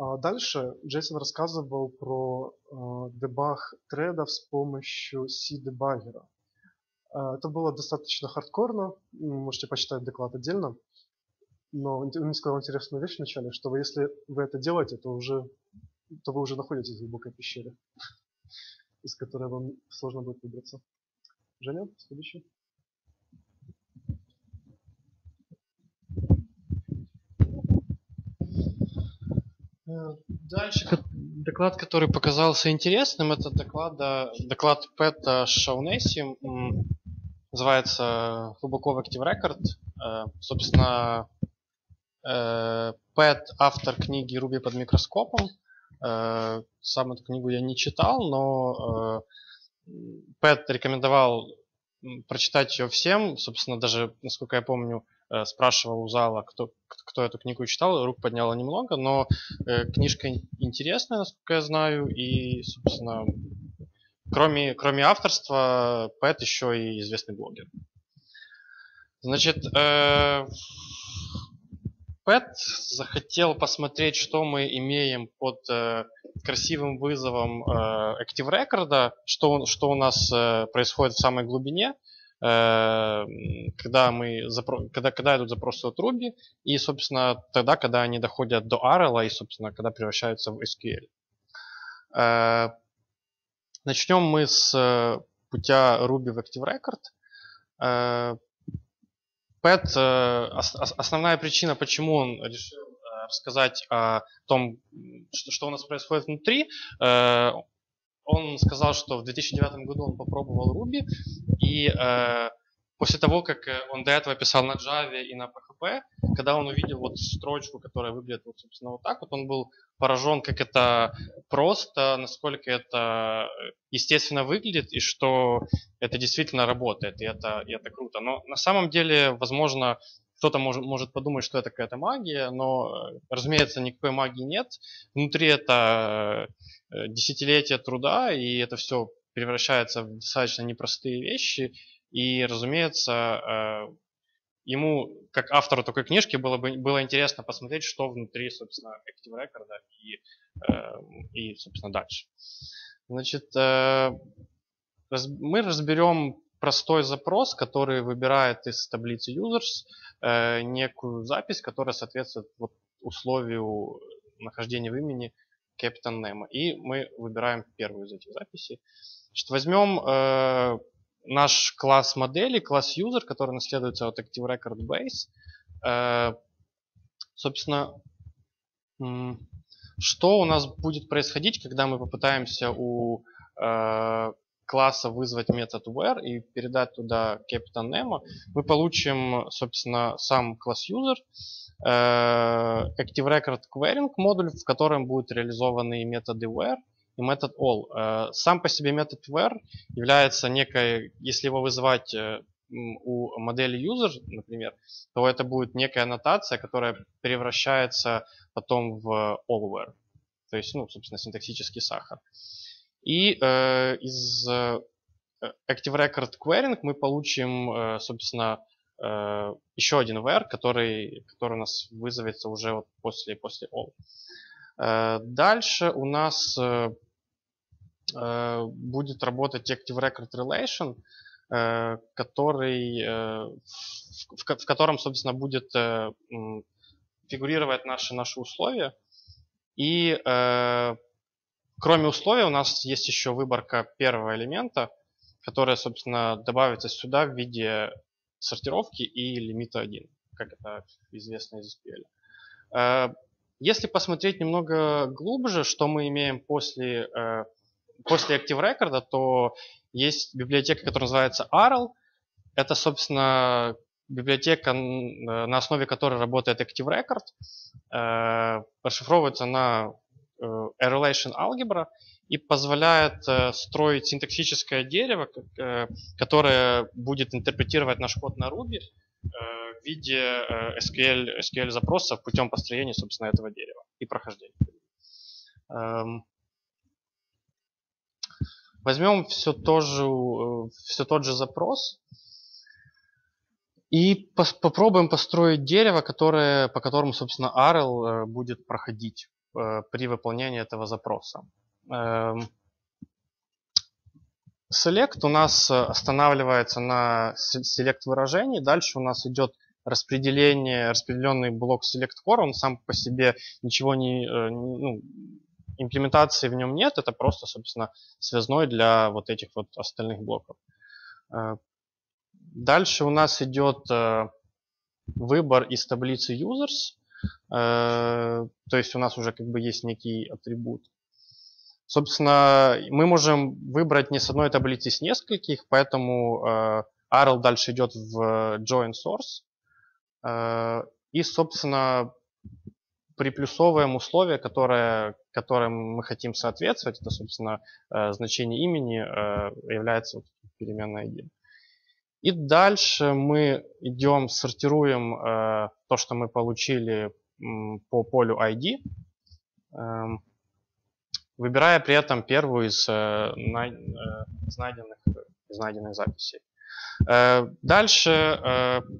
Uh, дальше Джейсон рассказывал про uh, дебаг тредов с помощью C-дебаггера. Uh, это было достаточно хардкорно, вы можете почитать доклад отдельно. Но он мне сказал интересную вещь вначале, что вы, если вы это делаете, то, уже, то вы уже находитесь в глубокой пещере, из которой вам сложно будет выбраться. Женя, следующий. Дальше доклад, который показался интересным, это доклада, доклад Пэта Шаунесси. Называется «Глубоко в Active Record». Собственно, Пэт, автор книги «Руби под микроскопом». Сам эту книгу я не читал, но Пэт рекомендовал прочитать ее всем. Собственно, даже, насколько я помню, спрашивал у зала, кто, кто эту книгу читал. Рук подняло немного, но книжка интересная, насколько я знаю. И, собственно, кроме, кроме авторства, Пэт еще и известный блогер. Значит, Пэт захотел посмотреть, что мы имеем под э, красивым вызовом э, Active Record, что, что у нас э, происходит в самой глубине, э, когда, мы запро когда, когда идут запросы от Ruby, и, собственно, тогда, когда они доходят до ARel, и, собственно, когда превращаются в эс ку эль. Э, начнем мы с э, путя Ruby в Active Record. Э, Пэт, основная причина, почему он решил рассказать о том, что у нас происходит внутри, он сказал, что в две тысячи девятом году он попробовал Ruby, и после того, как он до этого писал на Java и на пэ хэ пэ, когда он увидел вот строчку, которая выглядит вот, собственно, вот так, вот он был поражен, как это просто, насколько это естественно выглядит, и что это действительно работает, и это, и это круто. Но на самом деле, возможно, кто-то может, может подумать, что это какая-то магия, но, разумеется, никакой магии нет. Внутри это десятилетия труда, и это все превращается в достаточно непростые вещи. И, разумеется, ему, как автору такой книжки, было бы было интересно посмотреть, что внутри, собственно, Active Record и, и собственно, дальше. Значит, мы разберем простой запрос, который выбирает из таблицы users э, некую запись, которая соответствует вот, условию нахождения в имени Captain Nemo. И мы выбираем первую из этих записей. Значит, возьмем э, наш класс модели, класс user, который наследуется от Active Record Base. Э, собственно, что у нас будет происходить, когда мы попытаемся у э, класса вызвать метод where и передать туда Captain Nemo? Мы получим, собственно, сам класс user, э, Active Record Querying модуль, в котором будут реализованы методы where и метод all. Э, сам по себе метод where является некой, если его вызывать э, у модели user, например, то это будет некая аннотация, которая превращается потом в all-where. То есть, ну, собственно, синтаксический сахар. И э, из э, Active Record Querying мы получим, э, собственно, э, еще один where, который, который у нас вызовется уже вот после, после all. Э, дальше у нас э, э, будет работать Active Record Relation, который, в котором, собственно, будет фигурировать наши, наши условия. И кроме условия у нас есть еще выборка первого элемента, которая, собственно, добавится сюда в виде сортировки и лимита один, как это известно из эс кью эль. Если посмотреть немного глубже, что мы имеем после, после Active Record, то есть библиотека, которая называется ARel. Это, собственно, библиотека, на основе которой работает Active Record. Расшифровывается на A-Relation Algebra и позволяет строить синтаксическое дерево, которое будет интерпретировать наш код на Ruby в виде эс кью эль, эс кью эль запросов путем построения, собственно, этого дерева и прохождения. Возьмем все, то же, все тот же запрос и пос, попробуем построить дерево, которое, по которому, собственно, ARel будет проходить при выполнении этого запроса. Select у нас останавливается на select выражении. Дальше у нас идет распределение, распределенный блок select core. Он сам по себе ничего не... Ну, имплементации в нем нет, это просто, собственно, связной для вот этих вот остальных блоков. Дальше у нас идет выбор из таблицы users, то есть у нас уже как бы есть некий атрибут. Собственно, мы можем выбрать не с одной таблицы, с нескольких, поэтому ARel дальше идет в join source и, собственно, приплюсовываем условие, которое, которым мы хотим соответствовать. Это, собственно, значение имени является переменной id. И дальше мы идем, сортируем то, что мы получили по полю id, выбирая при этом первую из найденных, из найденных записей. Дальше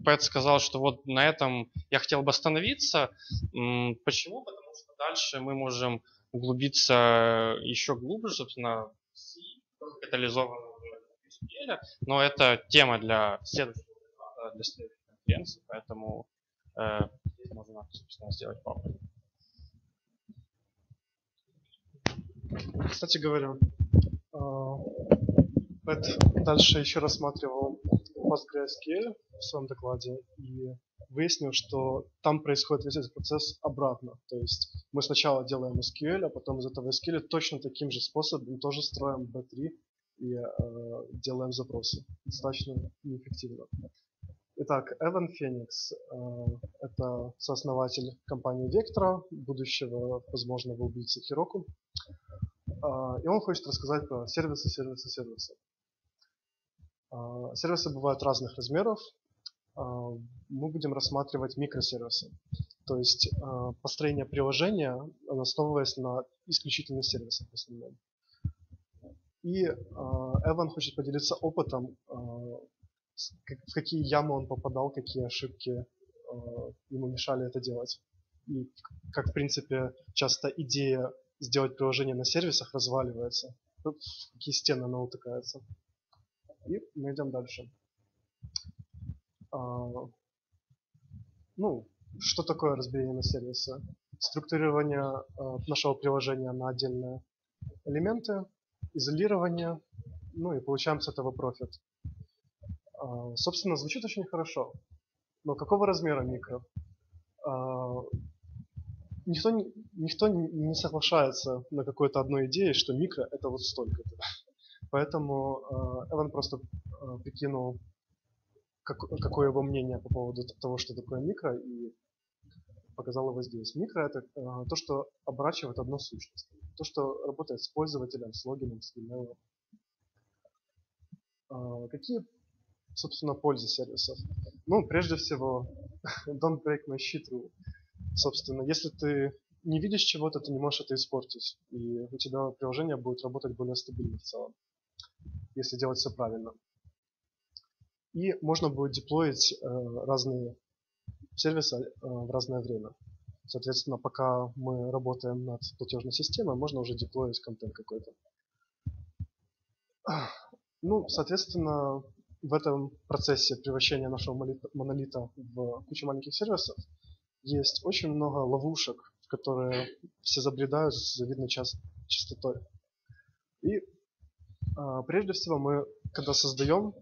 Пэт сказал, что вот на этом я хотел бы остановиться. Почему? Потому что дальше мы можем углубиться еще глубже, собственно, катализованного эс кью эль, но это тема для следующей конференции, поэтому здесь можно, собственно, сделать паузу. Кстати говоря, Пэт дальше еще рассматривал PostgreSQL в своем докладе и выяснил, что там происходит весь этот процесс обратно. То есть мы сначала делаем эс кью эль, а потом из этого эс кью эль точно таким же способом тоже строим би три и э, делаем запросы. Достаточно неэффективно. Итак, Эван Феникс э, – это сооснователь компании Вектора, будущего, возможно, убийцы Хироку. Э, и он хочет рассказать про сервисы, сервисы, сервисы. Сервисы бывают разных размеров. Мы будем рассматривать микросервисы, то есть построение приложения, основываясь на исключительных сервисах в основном. И Эван хочет поделиться опытом, в какие ямы он попадал, какие ошибки ему мешали это делать. И как, в принципе, часто идея сделать приложение на сервисах разваливается, в какие стены она утыкается. И мы идем дальше. Ну, что такое разбиение на сервисы? Структурирование нашего приложения на отдельные элементы, изолирование, ну и получаем с этого профит. Собственно, звучит очень хорошо. Но какого размера микро? Никто, никто не соглашается на какой-то одной идее, что микро это вот столько-то. Поэтому Эван просто прикинул, какое его мнение по поводу того, что такое микро, и показал его здесь. Микро — это то, что оборачивает одну сущность. То, что работает с пользователем, с логином, с email. Какие, собственно, пользы сервисов? Ну, прежде всего, don't break my shit rule. Собственно, если ты не видишь чего-то, ты не можешь это испортить. И у тебя приложение будет работать более стабильно в целом, если делать все правильно. И можно будет деплоить э, разные сервисы э, в разное время. Соответственно, пока мы работаем над платежной системой, можно уже деплоить контент какой-то. Ну, соответственно, в этом процессе превращения нашего монолита в кучу маленьких сервисов есть очень много ловушек, в которые все забредают с завидной частотой. И э, прежде всего мы, когда создаем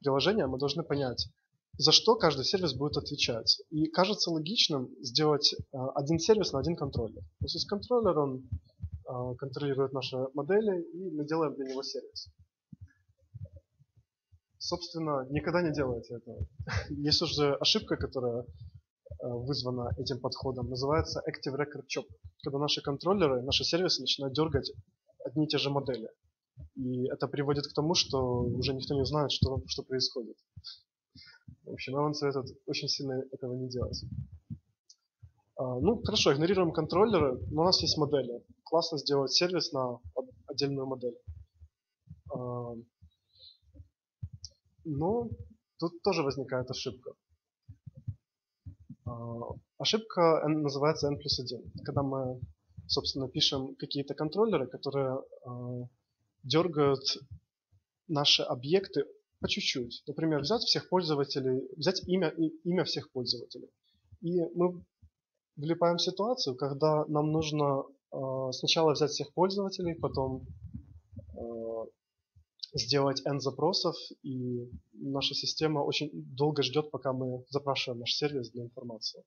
приложение, мы должны понять, за что каждый сервис будет отвечать. И кажется логичным сделать э, один сервис на один контроллер. То есть, есть контроллер, он э, контролирует наши модели, и мы делаем для него сервис. Собственно, никогда не делайте этого. Есть уже ошибка, которая вызвана этим подходом, называется Active Record Chop, когда наши контроллеры, наши сервисы начинают дергать одни и те же модели. И это приводит к тому, что уже никто не знает, что, что происходит. В общем, Эван советует очень сильно этого не делать. Ну, хорошо, игнорируем контроллеры, но у нас есть модели. Классно сделать сервис на отдельную модель. Но тут тоже возникает ошибка. Ошибка называется эн плюс один, когда мы, собственно, пишем какие-то контроллеры, которые дергают наши объекты по чуть-чуть. Например, взять всех пользователей, взять имя, и, имя всех пользователей. И мы влипаем в ситуацию, когда нам нужно сначала взять всех пользователей, потом сделать n запросов, и наша система очень долго ждет, пока мы запрашиваем наш сервис для информации.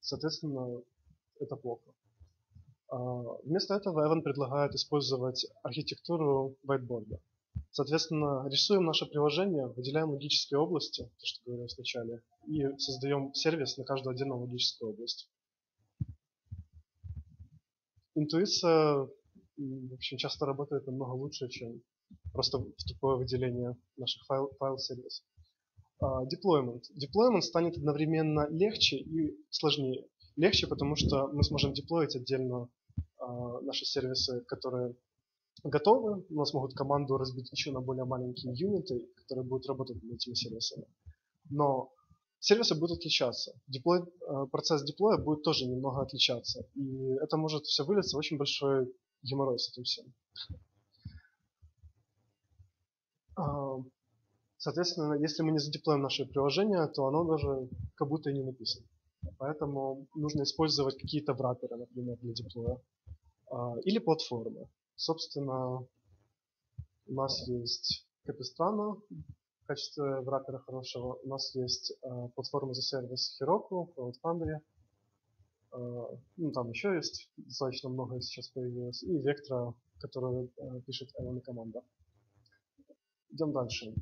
Соответственно, это плохо. Вместо этого Эван предлагает использовать архитектуру whiteboard. Соответственно, рисуем наше приложение, выделяем логические области, то, что говорил вначале, и создаем сервис на каждую отдельную логическую область. Интуиция, в общем, часто работает намного лучше, чем просто в тупое выделение наших файл-сервисов. Деплоймент. Деплоймент станет одновременно легче и сложнее. Легче, потому что мы сможем деплоить отдельно uh, наши сервисы, которые готовы. У нас могут команду разбить еще на более маленькие юниты, которые будут работать над этими сервисами. Но сервисы будут отличаться. Деплой, uh, процесс деплоя будет тоже немного отличаться. И это может все вылиться в очень большой геморрой с этим всем. Соответственно, если мы не задеплоим наше приложение, то оно даже как будто и не написано. Поэтому нужно использовать какие-то враперы, например, для деплоя. Или платформы. Собственно, у нас есть Капистрана в качестве врапера хорошего. У нас есть платформа за сервис Heroku, Cloudfoundry. Ну, там еще есть достаточно много сейчас появилось. И Вектора, который пишет Эван и команда. Идем дальше.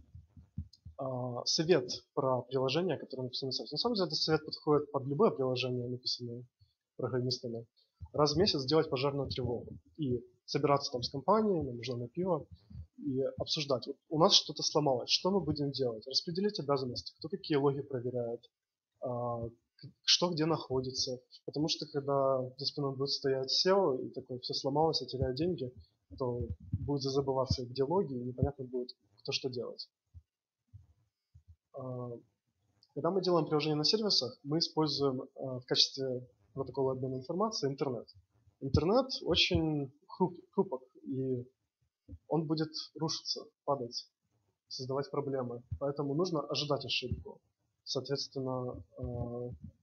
Совет про приложение, которое написано на сайте. На самом деле, этот совет подходит под любое приложение, написанное программистами. Раз в месяц сделать пожарную тревогу. И собираться там с компанией, нам нужно на пиво, и обсуждать. Вот у нас что-то сломалось, что мы будем делать? Распределить обязанности, кто какие логи проверяет, что где находится. Потому что, когда за спиной будет стоять сео, и такое, все сломалось, я теряю деньги, то будет забываться, где логи, и непонятно будет, кто что делать. Когда мы делаем приложение на сервисах, мы используем в качестве протокола обмена информации интернет. Интернет очень хруп, хрупок, и он будет рушиться, падать. создавать проблемы. Поэтому нужно ожидать ошибку. Соответственно,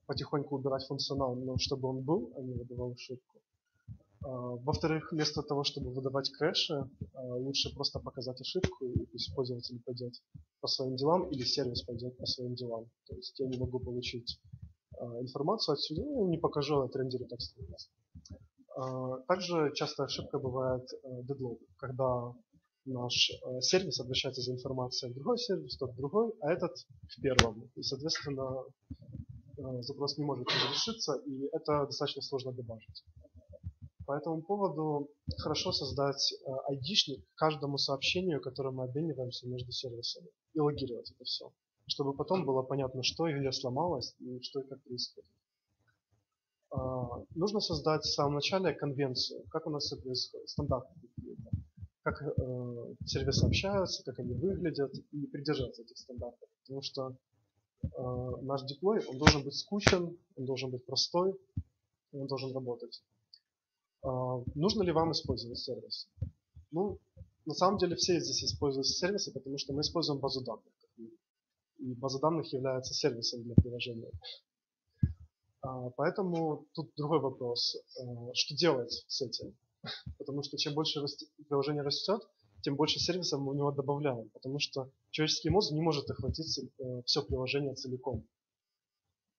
потихоньку убирать функционал, но чтобы он был, а не выдавал ошибку. Во-вторых, вместо того, чтобы выдавать крэши, лучше просто показать ошибку, и пусть пользователь пойдет по своим делам, или сервис пойдет по своим делам. То есть я не могу получить информацию отсюда, ну, не покажу, на рендере так сложно. Также частая ошибка бывает дедлог, когда наш сервис обращается за информацией в другой сервис, тот в другой, а этот в первом. И, соответственно, запрос не может разрешиться, и это достаточно сложно добавить. По этому поводу хорошо создать айдишник каждому сообщению, которое мы обмениваемся между сервисами, и логировать это все, чтобы потом было понятно, что и где сломалось, и что и как происходит. Нужно создать в самом начале конвенцию, как у нас все происходит, стандарты какие-то, как э, сервисы общаются, как они выглядят, и придержаться этих стандартов. Потому что э, наш деплой, он должен быть скучен, он должен быть простой, он должен работать. Э, нужно ли вам использовать сервис? Ну, на самом деле все здесь используют сервисы, потому что мы используем базу данных. И база данных является сервисом для приложения. Э, поэтому тут другой вопрос. Э, что делать с этим? Потому что чем больше приложение растет, тем больше сервисов мы у него добавляем. Потому что человеческий мозг не может охватить все приложение целиком,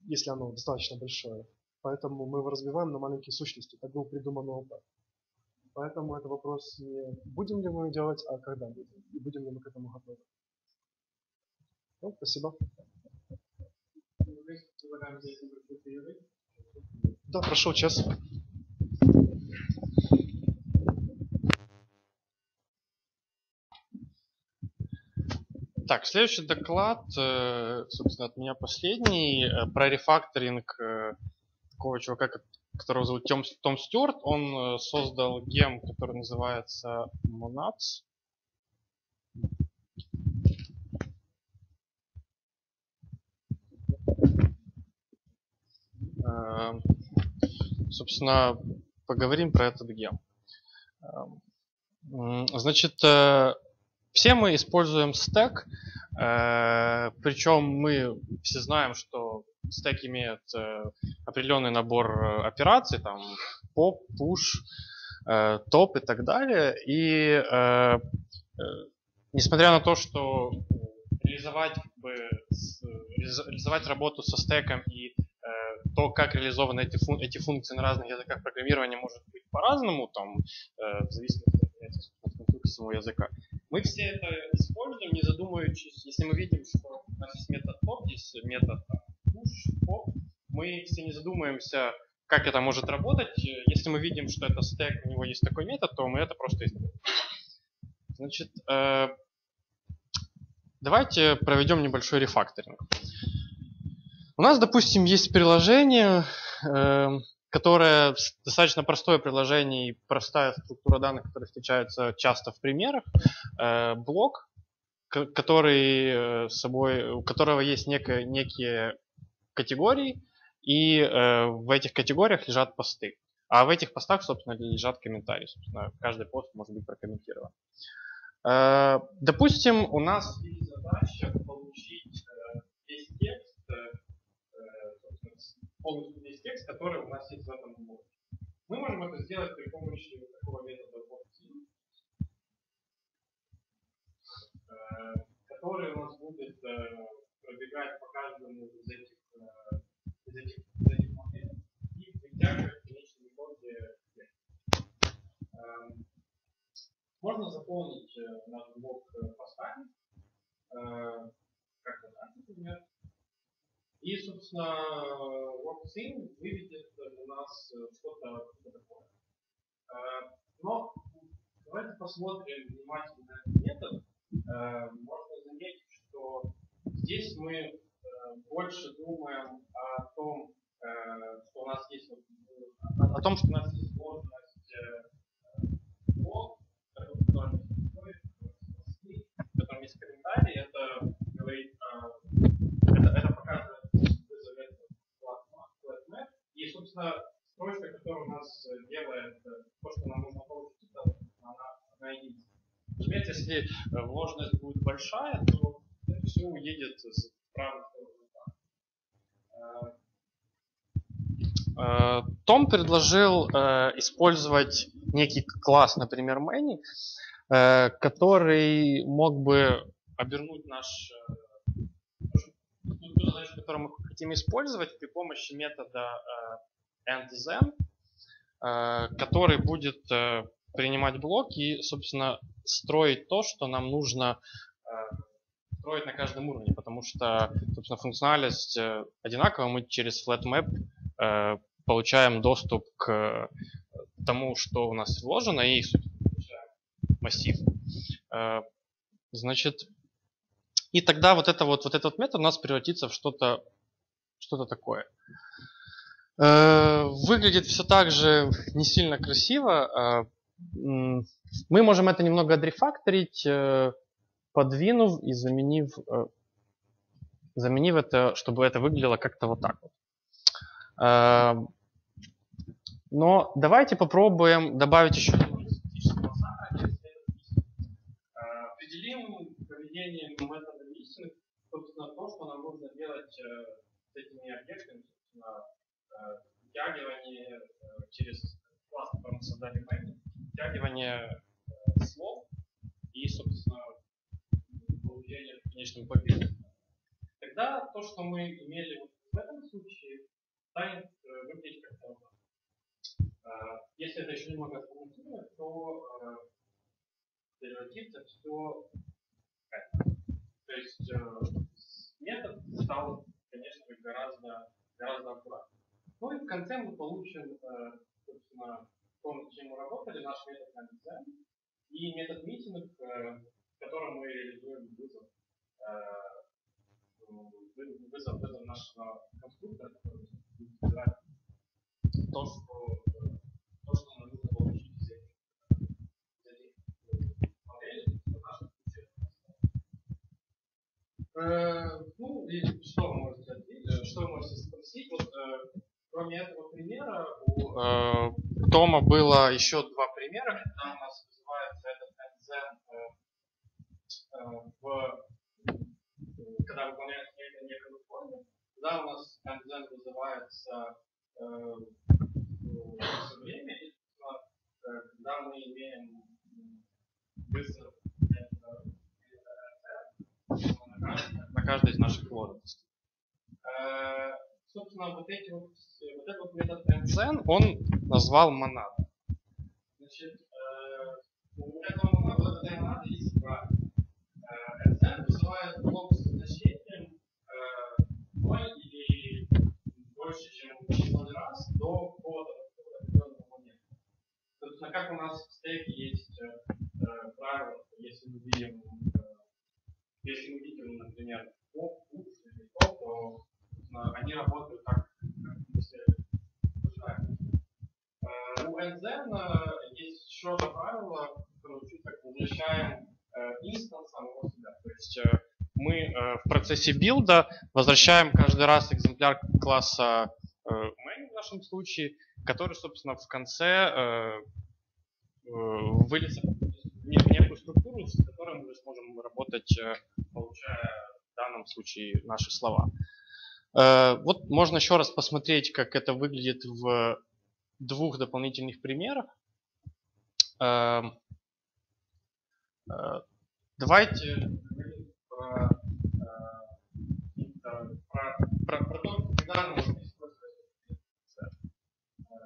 если оно достаточно большое. Поэтому мы его разбиваем на маленькие сущности. Так был придуман Opal. Поэтому это вопрос не будем ли мы делать, а когда будем. И будем ли мы к этому готовы. Ну, спасибо. Да, прошел час. Так, следующий доклад, собственно, от меня последний, про рефакторинг такого чувака, которого зовут Том Стюарт. Он создал гем, который называется Monads. Собственно, поговорим про этот гем. Значит... Все мы используем стэк, причем мы все знаем, что стэк имеет определенный набор операций, там pop, push, top и так далее. И несмотря на то, что реализовать, как бы, реализовать работу со стэком и то, как реализованы эти, фун эти функции на разных языках программирования, может быть по-разному, там, в зависимости от конструкции своего языка. Мы все это используем, не задумываючись, если мы видим, что у нас есть метод pop, есть метод push, pop, мы все не задумываемся, как это может работать. Если мы видим, что это стэк, у него есть такой метод, то мы это просто используем. Значит, давайте проведем небольшой рефакторинг. У нас, допустим, есть приложение, которое достаточно простое приложение и простая структура данных, которые встречаются часто в примерах, блок, который собой, у которого есть некое, некие категории, и в этих категориях лежат посты. А в этих постах, собственно, лежат комментарии. Собственно, каждый пост может быть прокомментирован. Допустим, у нас есть задача получить весь текст, полностью весь текст, который у нас есть в этом блоке. Мы можем это сделать при помощи такого метода blocking, который у нас будет пробегать по каждому из этих моментов и притягивать в конечном итоге текст. Можно заполнить наш блок постами, как это, например. И, собственно, WorkSync выведет у нас что-то такое. Но давайте посмотрим внимательно этот метод. Можно заметить, что здесь мы больше думаем о том, что у нас есть, о том, что у нас есть сложность блок, в котором есть комментарии. Это говорит это, это показывает. И, собственно, строчка, которая у нас делает то, что нам нужно получить, она единственная. Теперь, если если вложенность будет большая, то все уедет с правых уровней. Том предложил использовать некий класс, например, many, который мог бы обернуть наш ту задачу, которую мы хотим использовать, при помощи метода endThen, который будет принимать блок и, собственно, строить то, что нам нужно строить на каждом уровне, потому что, собственно, функциональность одинаковая, мы через FlatMap получаем доступ к тому, что у нас вложено, и получаем массив. Значит, и тогда вот, это вот, вот этот метод у нас превратится в что-то что-то такое. Выглядит все так же не сильно красиво. Мы можем это немного отрефакторить, подвинув и заменив, заменив это, чтобы это выглядело как-то вот так вот. Но давайте попробуем добавить еще определим поведением метода истины, собственно, то, что нам нужно делать с этими объектами, втягивание через класс, который мы создали, втягивание слов и, собственно, получение в конечном победе. Тогда то, что мы имели вот в этом случае, станет выглядеть как-то. Если это еще немного комментировать, то превратится все. То есть метод стал, конечно, гораздо гораздо аккуратнее. Ну и в конце мы получим, собственно, то, над чем мы работали, наш метод анализа и метод митинг, в котором мы реализуем вызов, вызов, вызов нашего конструктора, который собирает то, что, то, что нам нужно получить из этих моделей в нашем случае. Ну и что вы можете ответить, что вы можете спросить? Вот, кроме этого примера, у э, Тома было еще два примера, когда у нас вызывается этот endzen, э, э, когда выполняется некая форма, когда у нас endzen вызывается э, э, все время, и, э, когда мы имеем быстро на каждой из наших возможностей. Собственно, вот, эти вот, вот этот метод endzen он назвал монадой. Значит, у этого монада, этой монады есть два. Endzen вызывает блок с значением ноль или больше, чем один раз до входа в определенного момента. Собственно, как у нас в стеке есть правило, если мы видим, если мы видим, например, топ, или топ, то они работают так, как мы все знаем. У endzen есть еще одно правило, которое мы так возвращаем инстанс самого себя. То есть мы в процессе билда возвращаем каждый раз экземпляр класса main в нашем случае, который, собственно, в конце выльется в некую структуру, с которой мы сможем работать, получая в данном случае наши слова. Вот можно еще раз посмотреть, как это выглядит в двух дополнительных примерах. Давайте поговорим про, про, про, про то, когда нам нужно использовать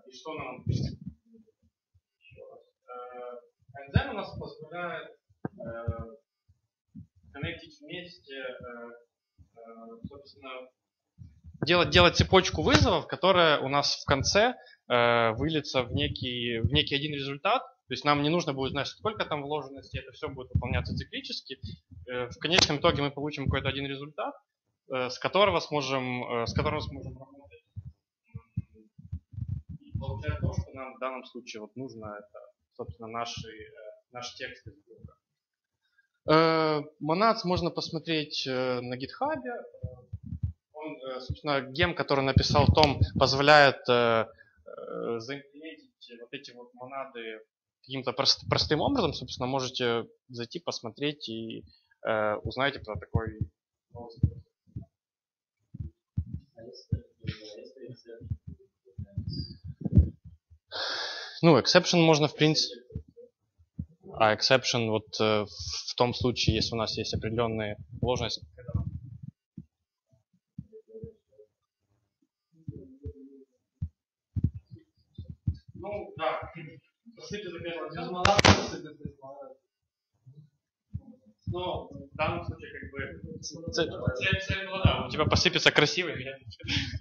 и что нам нужно. Еще раз. Endzen у нас позволяет коннектить вместе, собственно, Делать, делать цепочку вызовов, которая у нас в конце э, выльется в некий, в некий один результат. То есть нам не нужно будет знать, сколько там вложенности, это все будет выполняться циклически. Э, в конечном итоге мы получим какой-то один результат, э, с которого сможем, э, с которого сможем работать. И получать то, что нам в данном случае вот нужно, это, собственно, наши, э, наш текст из блока. Э, Monads можно посмотреть э, на GitHub. Он, собственно, гем, который написал Том, позволяет э, заимплементить вот эти вот монады каким-то прост, простым образом, собственно, можете зайти, посмотреть и э, узнать про такой... Ну, exception можно, в принципе... А exception вот э, в том случае, если у нас есть определенные сложности... Ну, да. Но в данном случае, как бы, цель, цель была, да, у тебя посыпется красивый метод,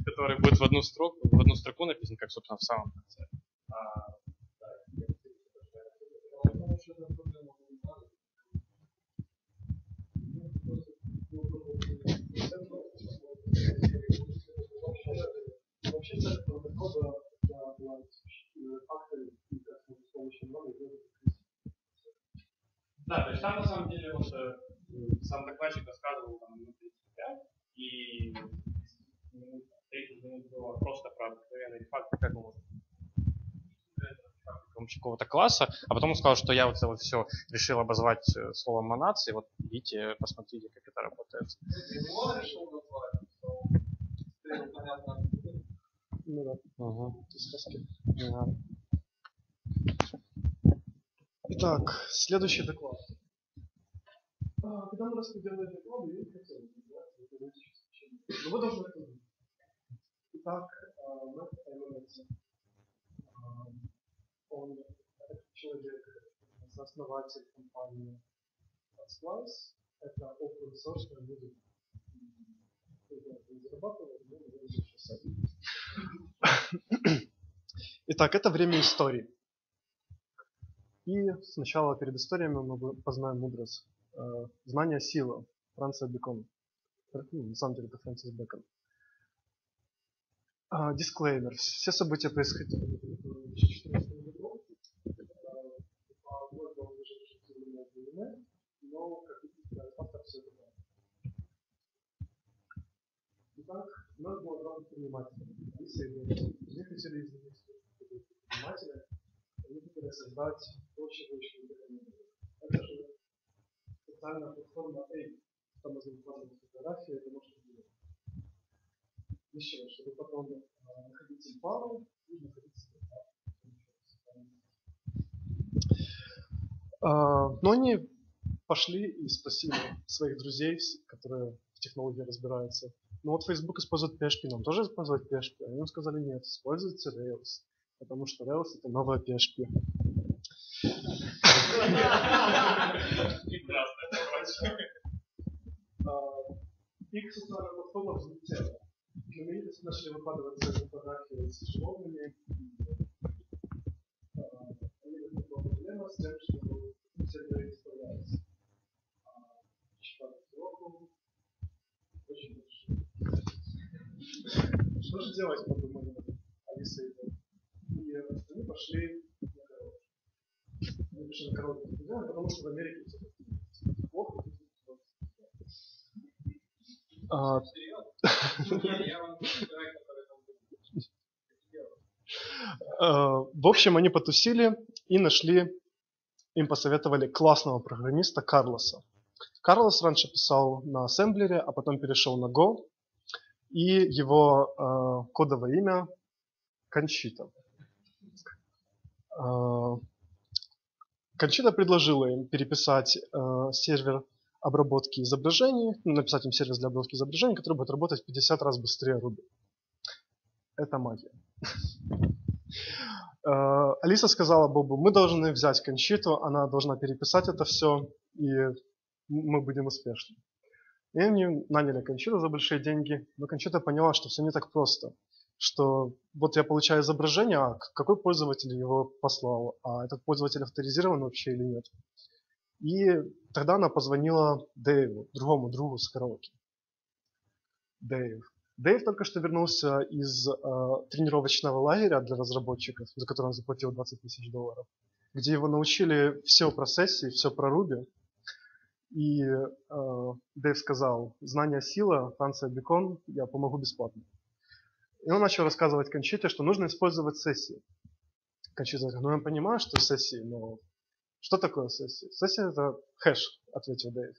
который будет в одну строку, в одну строку написан, как, собственно, в самом конце. Да, то есть там на самом деле вот, сам докладчик рассказывал там минут тридцать пять, и тридцать минут было просто про обыкновенные факты, как он какого-то класса, а потом он сказал, что я вот это вот все решил обозвать словом Монадс, и вот идите, посмотрите, как это работает. Итак, следующий доклад. Когда мы распределяем доклады, я не хотел бы делать, но вы должны это делать. Итак, мы поймем. Он человек, сооснователь компании Slice. Это open source, мы будем зарабатывать, но мы будем сейчас. Итак, это время истории. И сначала перед историями мы познаем мудрость. Знание сила. Фрэнсис Бэкон. На самом деле это Фрэнсис Бэкон. Дисклеймер. Все события происходили в две тысячи четырнадцатом году. Год был уже решительно обвинен, но как видите, фактор все это было. Итак, у нас было два предпринимателя. Они хотели изменить предпринимателя. Они хотели создать очень очень интересный. Это же специальная платформа Эй, там мы занимаемся фотографией, это можно делать. Еще, чтобы потом э, находить пару и находить а, но они пошли и спасили своих друзей, которые в технологии разбираются. Но вот Facebook использует пи эйч пи, нам тоже использовать пи эйч пи. Они им сказали нет, используйте Rails, потому что Rails это новая пи эйч пи. Их социальная платформа взлетела. Знаменитости начали выкладываться фотографии с животными. У них была проблема с тем, что все это исправляется. Читали сроку. Очень большой. Что же делать, подумали Алиса и Дэйв. И остальные пошли на коровку. Они пошли на коровку, потому что в Америке все так плохо. В общем, они потусили и нашли, им посоветовали классного программиста Карлоса. Карлос раньше писал на ассемблере, а потом перешел на Go, и его э, кодовое имя Кончита. Э, Кончита предложила им переписать э, сервер обработки изображений, ну, написать им сервис для обработки изображений, который будет работать в пятьдесят раз быстрее Ruby. Это магия. Алиса сказала Бобу, мы должны взять Кончиту, она должна переписать это все, и мы будем успешны. И они наняли Кончиту за большие деньги, но Кончита поняла, что все не так просто, что вот я получаю изображение, а какой пользователь его послал, а этот пользователь авторизирован вообще или нет. И тогда она позвонила Дэйву, другому другу с караоке. Дэйв. Дэйв только что вернулся из э, тренировочного лагеря для разработчиков, за который он заплатил двадцать тысяч долларов, где его научили все про сессии, все про Ruby. И э, Дэйв сказал, знание сила, Франция Бекон, я помогу бесплатно. И он начал рассказывать Кончите, что нужно использовать сессии. Кончита, ну я понимаю, что сессии, но что такое сессия? Сессия — это хэш, ответил Дэйв.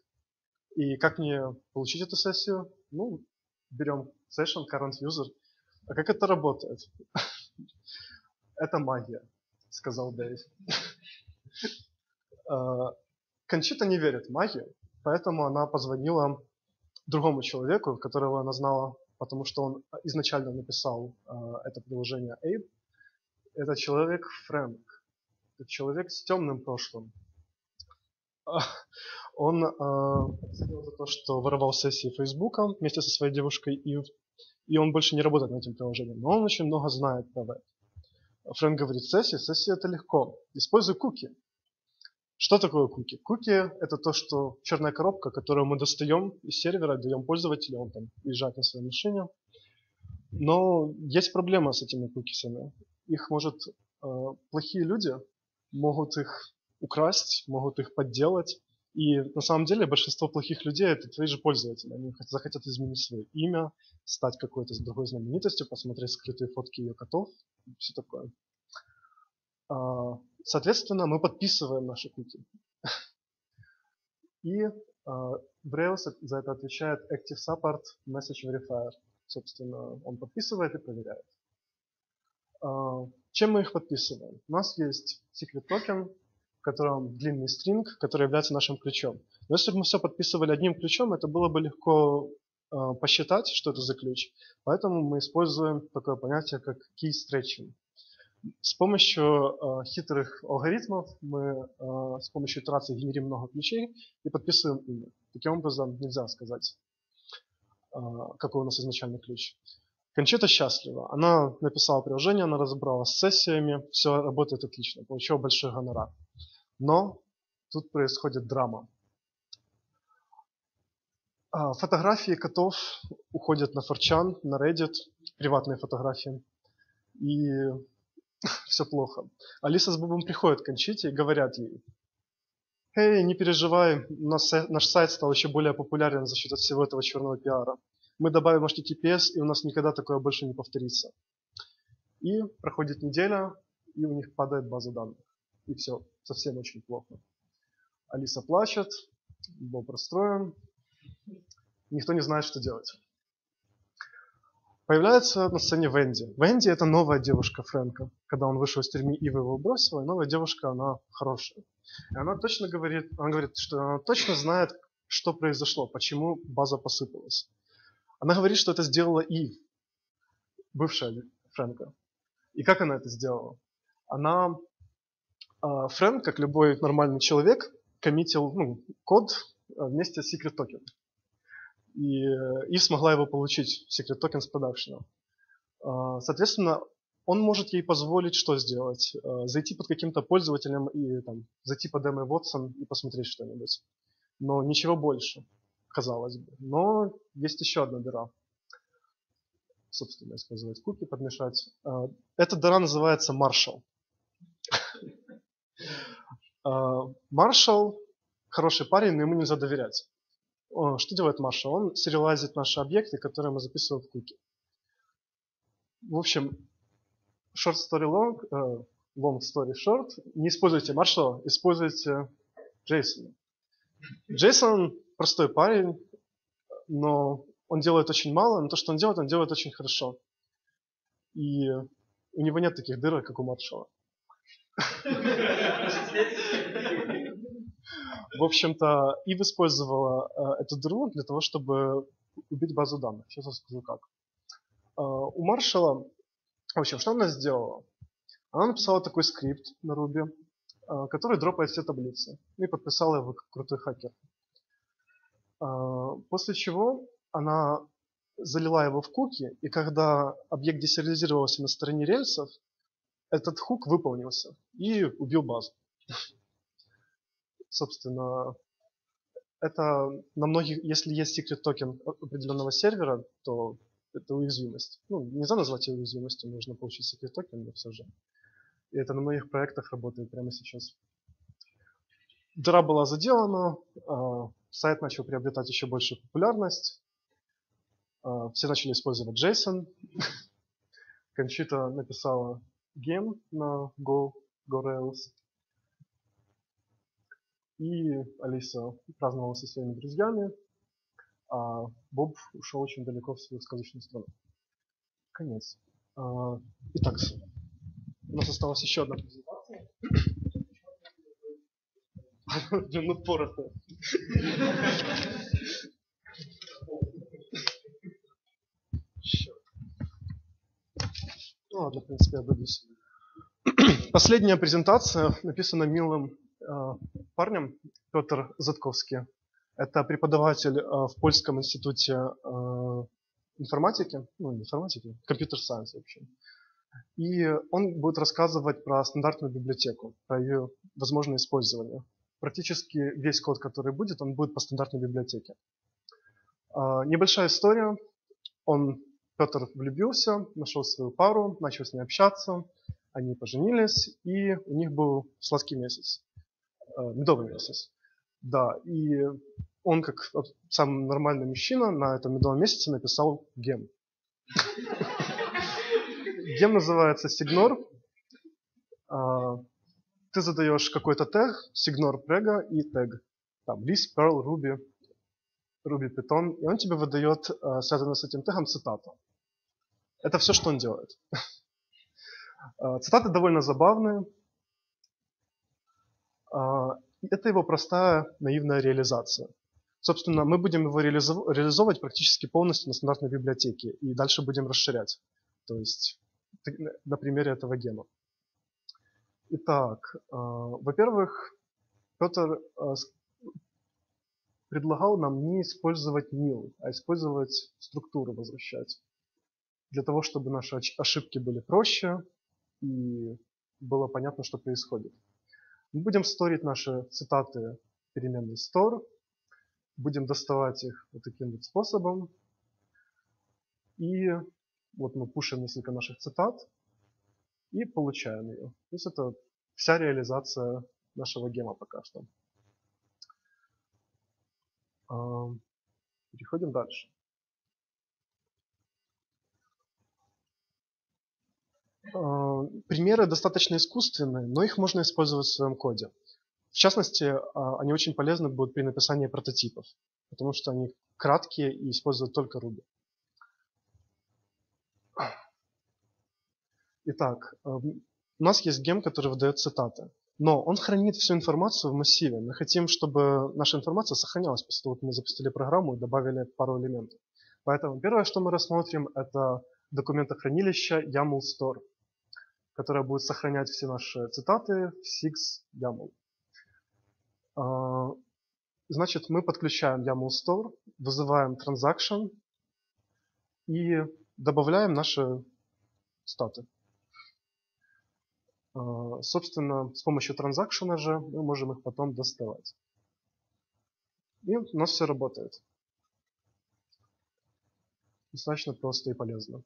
И как мне получить эту сессию? Ну, берем session, current user. А как это работает? Это магия, сказал Дэйв. Кончита не верит в магию, поэтому она позвонила другому человеку, которого она знала, потому что он изначально написал это приложение Abe. Это человек Фрэнк, это человек с темным прошлым. Он ответил за то, что воровал сессии Фейсбука вместе со своей девушкой Ив, и он больше не работает над этим приложением, но он очень много знает про это. Фрэнк говорит: сессия, сессия — это легко, используй куки. Что такое куки? Куки — это то, что черная коробка, которую мы достаем из сервера, даем пользователю, он там уезжает на своей машине. Но есть проблема с этими кукисами. Их может э, плохие люди могут их украсть, могут их подделать. И на самом деле большинство плохих людей — это твои же пользователи. Они захотят изменить свое имя, стать какой-то другой знаменитостью, посмотреть скрытые фотки ее котов, все такое. Соответственно, мы подписываем наши куки. И в Rails за это отвечает Active Support Message Verifier. Собственно, он подписывает и проверяет. Чем мы их подписываем? У нас есть secret токен, в котором длинный стринг, который является нашим ключом. Но если бы мы все подписывали одним ключом, это было бы легко э, посчитать, что это за ключ. Поэтому мы используем такое понятие, как key stretching. С помощью э, хитрых алгоритмов мы э, с помощью итераций генерим много ключей и подписываем ими. Таким образом нельзя сказать, э, какой у нас изначальный ключ. Кончита счастлива. Она написала приложение, она разобралась с сессиями, все работает отлично, получила большой гонорар. Но тут происходит драма. Фотографии котов уходят на форчан, на Reddit, приватные фотографии. И все плохо. Алиса с Бубом приходят к Кончите и говорят ей: «Эй, не переживай, наш сайт стал еще более популярен за счет всего этого черного пиара. Мы добавим эйч ти ти пи эс, и у нас никогда такое больше не повторится». И проходит неделя, и у них падает база данных. И все, совсем очень плохо. Алиса плачет, Боб расстроен. Никто не знает, что делать. Появляется на сцене Венди. Венди — это новая девушка Фрэнка. Когда он вышел из тюрьмы, Ива его бросила, и новая девушка, она хорошая. И она точно говорит, она говорит, что она точно знает, что произошло, почему база посыпалась. Она говорит, что это сделала Ив, бывшая Фрэнка. И как она это сделала? Она, э, Фрэнк, как любой нормальный человек, коммитил ну, код вместе с secret токен. И э, Ив смогла его получить, secret токен с продакшена. Э, соответственно, он может ей позволить что сделать? Э, зайти под каким-то пользователем и там, зайти под Эммой Вотсон и посмотреть что-нибудь. Но ничего больше, казалось бы. Но есть еще одна дыра. Собственно, использовать куки, подмешать. Эта дыра называется Marshall. Marshall хороший парень, но ему нельзя доверять. Что делает Marshall? Он сериализит наши объекты, которые мы записываем в куки. В общем, short story long, long story short. Не используйте Marshall, используйте Джейсона. Джейсон простой парень, но он делает очень мало, но то, что он делает, он делает очень хорошо. И у него нет таких дыр, как у Маршала. В общем-то, Ив использовала эту дыру для того, чтобы убить базу данных. Сейчас я скажу как. У Маршала, в общем, что она сделала? Она написала такой скрипт на Ruby, который дропает все таблицы, и подписала его как крутой хакер. После чего она залила его в куки, и когда объект десериализировался на стороне рельсов, этот хук выполнился и убил базу. Собственно, это на многих, если есть секрет токен определенного сервера, то это уязвимость. Ну, нельзя назвать ее уязвимостью, нужно получить секрет токен, но все же. И это на моих проектах работает прямо сейчас. Дыра была заделана. Сайт начал приобретать еще большую популярность. Все начали использовать JSON. Кончита написала Gem на Go, Go Rails. И Алиса праздновала со своими друзьями, а Боб ушел очень далеко в свою сказочную страну. Конец. Итак, у нас осталась еще одна презентация. Ну, порото. Ну ладно, в принципе, я обойдусь. Последняя презентация написана милым э, парнем Петр Затковский. Это преподаватель э, в Польском институте э, информатики, ну не информатики, компьютер-сайенс, в общем. И он будет рассказывать про стандартную библиотеку, про ее возможное использование. Практически весь код, который будет, он будет по стандартной библиотеке. Э, небольшая история. Он... Петр влюбился, нашел свою пару, начал с ней общаться, они поженились, и у них был сладкий месяц, э, медовый месяц. Да, и он, как самый нормальный мужчина, на этом медовом месяце написал гем. Гем называется Signor. Ты задаешь какой-то тег, Signor Prega и тег. Там Lisp, Perl, Ruby, Ruby Python, и он тебе выдает, связанную с этим тегом, цитату. Это все, что он делает. Цитаты довольно забавные. Это его простая наивная реализация. Собственно, мы будем его реализовывать практически полностью на стандартной библиотеке. И дальше будем расширять. То есть на примере этого гема. Итак, во-первых, Петр предлагал нам не использовать нил, а использовать структуру, возвращать. Для того, чтобы наши ошибки были проще и было понятно, что происходит. Мы будем сторить наши цитаты переменной store, будем доставать их вот таким вот способом. И вот мы пушим несколько наших цитат и получаем ее. То есть это вся реализация нашего гема пока что. Переходим дальше. Примеры достаточно искусственные, но их можно использовать в своем коде. В частности, они очень полезны будут при написании прототипов, потому что они краткие и используют только Ruby. Итак, у нас есть гем, который выдает цитаты, но он хранит всю информацию в массиве. Мы хотим, чтобы наша информация сохранялась после того, как мы запустили программу и добавили пару элементов. Поэтому первое, что мы рассмотрим, это документохранилище YAML Store, которое будет сохранять все наши цитаты в SIX YAML. Значит, мы подключаем YAML Store, вызываем Transaction и добавляем наши статы. Собственно, с помощью Transaction же мы можем их потом доставать. И у нас все работает. Достаточно просто и полезно.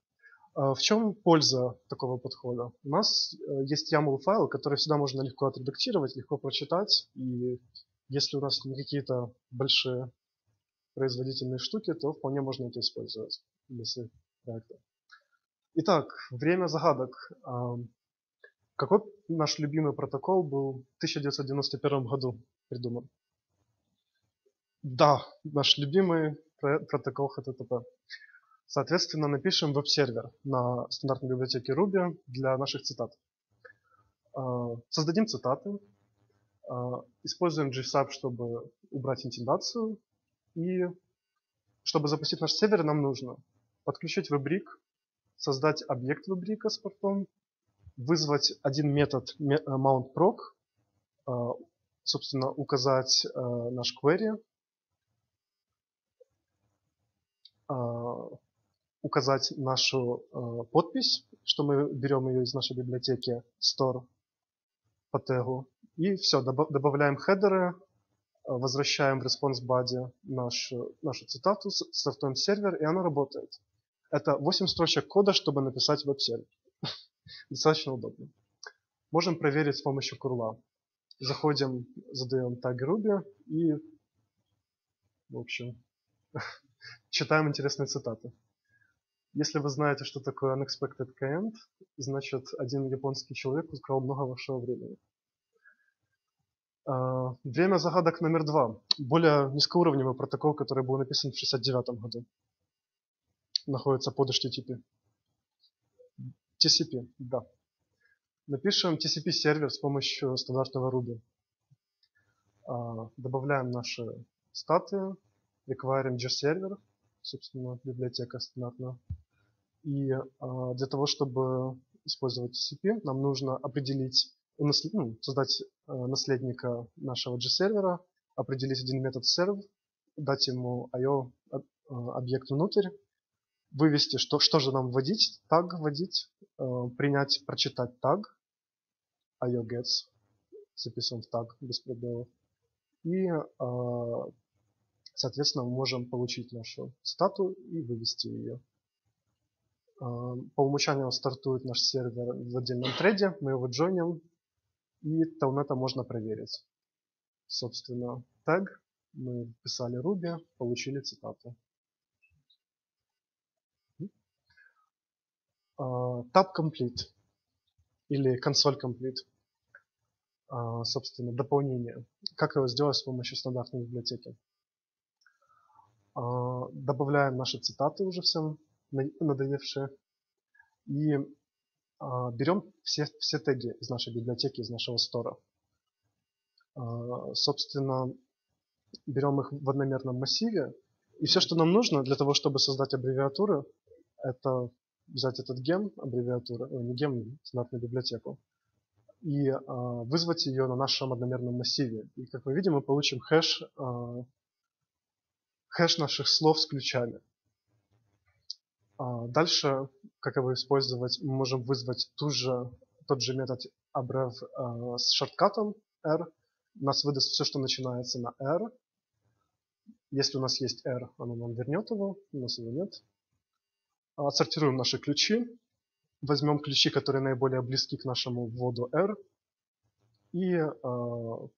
В чем польза такого подхода? У нас есть YAML файл, который всегда можно легко отредактировать, легко прочитать. И если у нас не какие-то большие производительные штуки, то вполне можно это использовать для своих проектов. Итак, время загадок. Какой наш любимый протокол был в тысяча девятьсот девяносто первом году придуман? Да, наш любимый протокол эйч ти ти пи. Соответственно, напишем веб-сервер на стандартной библиотеке Ruby для наших цитат. Создадим цитаты, используем JSAP, чтобы убрать интендацию, и чтобы запустить наш сервер, нам нужно подключить веб-рик, создать объект веб-рика с портом, вызвать один метод mountproc, собственно, указать наш query, указать нашу э, подпись, что мы берем ее из нашей библиотеки store по тегу. И все, доб добавляем хедеры, э, возвращаем в response body нашу, нашу цитату, стартуем сервер, и она работает. Это восемь строчек кода, чтобы написать веб-сервер. Достаточно удобно. Можем проверить с помощью курла. Заходим, задаем tag Ruby и, в общем, читаем интересные цитаты. Если вы знаете, что такое unexpected end, значит, один японский человек украл много вашего времени. Время загадок номер два. Более низкоуровневый протокол, который был написан в шестьдесят девятом году. Находится под эйч ти ти пи. ти си пи, да. Напишем ти си пи-сервер с помощью стандартного Ruby. Добавляем наши статы, requiring джи сервер, собственно, библиотека стандартная. И для того, чтобы использовать ти си пи, нам нужно определить, создать наследника нашего джи сервера, определить один метод serve, дать ему ай о объект внутрь, вывести, что, что же нам вводить, tag вводить, принять, прочитать tag, ай о gets, записываем в tag без пробелов. И, соответственно, мы можем получить нашу стату и вывести ее. По умолчанию стартует наш сервер в отдельном треде, мы его джойним, и телнета можно проверить. Собственно, tag, мы писали Ruby, получили цитату. Tab Complete или Console Complete. Собственно, дополнение. Как его сделать с помощью стандартной библиотеки? Добавляем наши цитаты уже всем надоевшие. И берем все, все теги из нашей библиотеки, из нашего стора. Собственно, берем их в одномерном массиве. И все, что нам нужно для того, чтобы создать аббревиатуры, это взять этот гем, аббревиатуру, не гем, стандартную библиотеку, и э, вызвать ее на нашем одномерном массиве. И, как мы видим, мы получим хэш, э, хэш наших слов с ключами. А дальше, как его использовать, мы можем вызвать ту же, тот же метод abrev э, с шорткатом R. Нас выдаст все, что начинается на R. Если у нас есть R, оно нам вернет его, у нас его нет. Отсортируем наши ключи, возьмем ключи, которые наиболее близки к нашему вводу R, и э,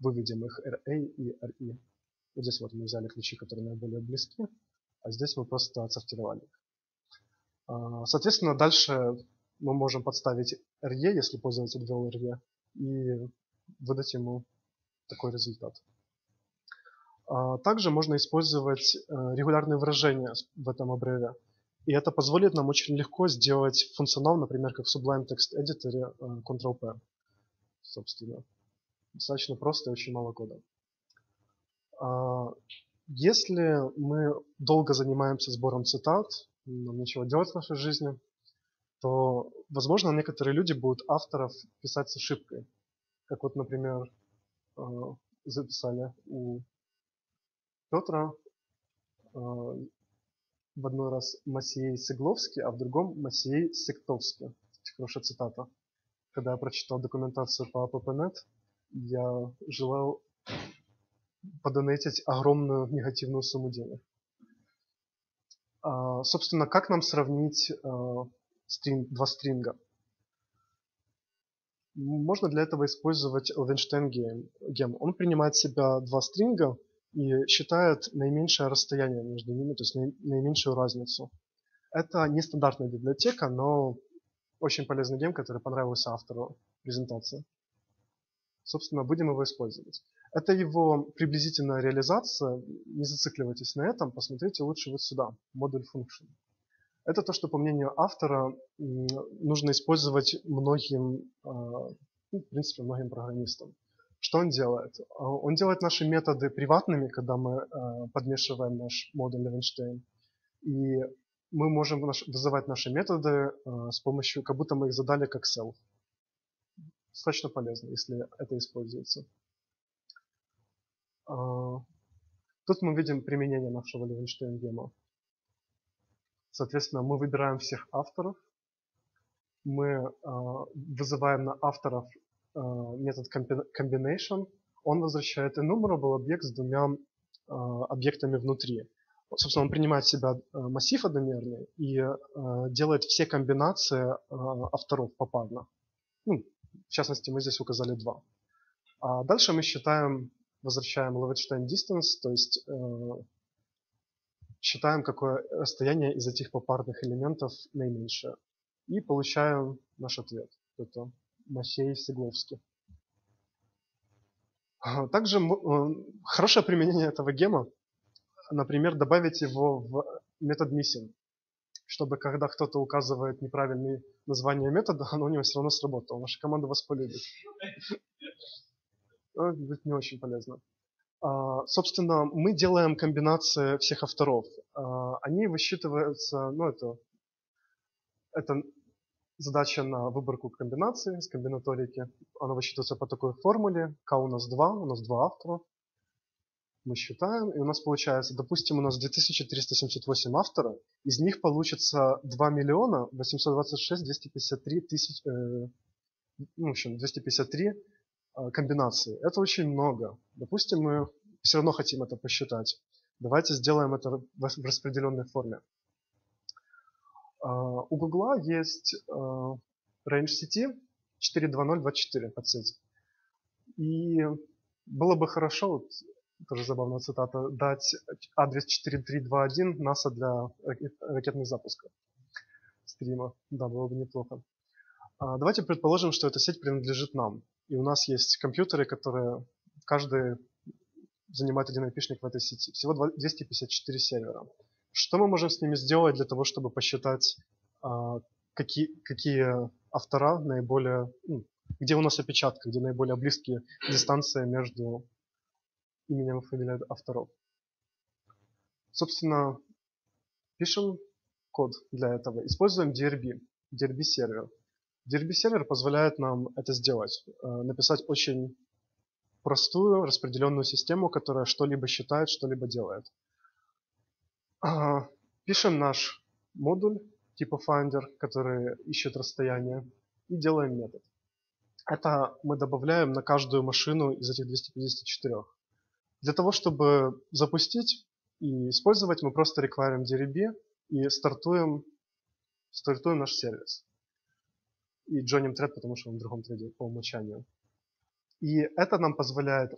выведем их эр эй и эр и. Вот здесь вот мы взяли ключи, которые наиболее близки, а здесь мы просто отсортировали их. Э, соответственно, дальше мы можем подставить эр и, если пользователь ввел эр и, и выдать ему такой результат. Также можно использовать регулярные выражения в этом аббреве. И это позволит нам очень легко сделать функционал, например, как в Sublime Text Editor контрол пэ. Собственно, достаточно просто и очень мало кода. Если мы долго занимаемся сбором цитат, нам нечего делать в нашей жизни, то, возможно, некоторые люди будут авторов писать с ошибкой. Как вот, например, записали у Петра э, в одной раз Масей Сегловский, а в другом Масей Сектовский. Хорошая цитата. Когда я прочитал документацию по app.net, я желал подонатить огромную негативную сумму денег. А, собственно, как нам сравнить э, стринг, два стринга? Можно для этого использовать Лавенштейн гем. Он принимает в себя два стринга и считает наименьшее расстояние между ними, то есть наименьшую разницу. Это нестандартная библиотека, но очень полезный гем, который понравился автору презентации. Собственно, будем его использовать. Это его приблизительная реализация. Не зацикливайтесь на этом, посмотрите лучше вот сюда, модуль function. Это то, что, по мнению автора, нужно использовать многим, в принципе, многим программистам. Что он делает? Он делает наши методы приватными, когда мы э, подмешиваем наш модуль Левенштейн. И мы можем наш, вызывать наши методы э, с помощью, как будто мы их задали как self. Достаточно полезно, если это используется. Э, тут мы видим применение нашего Левенштейн-гема. Соответственно, мы выбираем всех авторов. Мы э, вызываем на авторов метод combination, он возвращает enumerable объект с двумя э, объектами внутри. Собственно, он принимает в себя массив одномерный и э, делает все комбинации э, авторов попарно. Ну, в частности, мы здесь указали два. А дальше мы считаем, возвращаем Lowenstein distance, то есть э, считаем, какое расстояние из этих попарных элементов наименьшее. И получаем наш ответ. Это Масей-Сегловский. Также хорошее применение этого гема, например, добавить его в метод missing, чтобы когда кто-то указывает неправильные названия метода, оно у него все равно сработало. Наша команда вас полюбит. Это будет не очень полезно. Собственно, мы делаем комбинации всех авторов. Они высчитываются, ну это, это задача на выборку комбинации с комбинаторики. Она высчитывается по такой формуле. К у нас два, у нас два автора. Мы считаем, и у нас получается, допустим, у нас две тысячи триста семьдесят восемь авторов, из них получится два миллиона восемьсот двадцать шесть тысяч двести пятьдесят три тысяч, э, в общем, двести пятьдесят три комбинации. Это очень много. Допустим, мы все равно хотим это посчитать. Давайте сделаем это в распределенной форме. У Google есть range сети четыре точка два точка ноль точка двадцать четыре подсеть. И было бы хорошо, вот, тоже забавная цитата, дать адрес четыре три два один NASA для ракетных запусков стрима. Да, было бы неплохо. Давайте предположим, что эта сеть принадлежит нам. И у нас есть компьютеры, которые каждый занимает один айпишник в этой сети. Всего двести пятьдесят четыре сервера. Что мы можем с ними сделать для того, чтобы посчитать, какие, какие автора наиболее... Где у нас опечатка, где наиболее близкие дистанции между именем и фамилией авторов. Собственно, пишем код для этого. Используем ди ар би, ди ар би-сервер. ди ар би-сервер позволяет нам это сделать. Написать очень простую распределенную систему, которая что-либо считает, что-либо делает. Пишем наш модуль типа Finder, который ищет расстояние, и делаем метод. Это мы добавляем на каждую машину из этих двухсот пятидесяти четырёх. Для того, чтобы запустить и использовать, мы просто реквайрим ди ар би и стартуем, стартуем наш сервис. И джоним thread, потому что он в другом треде по умолчанию. И это нам позволяет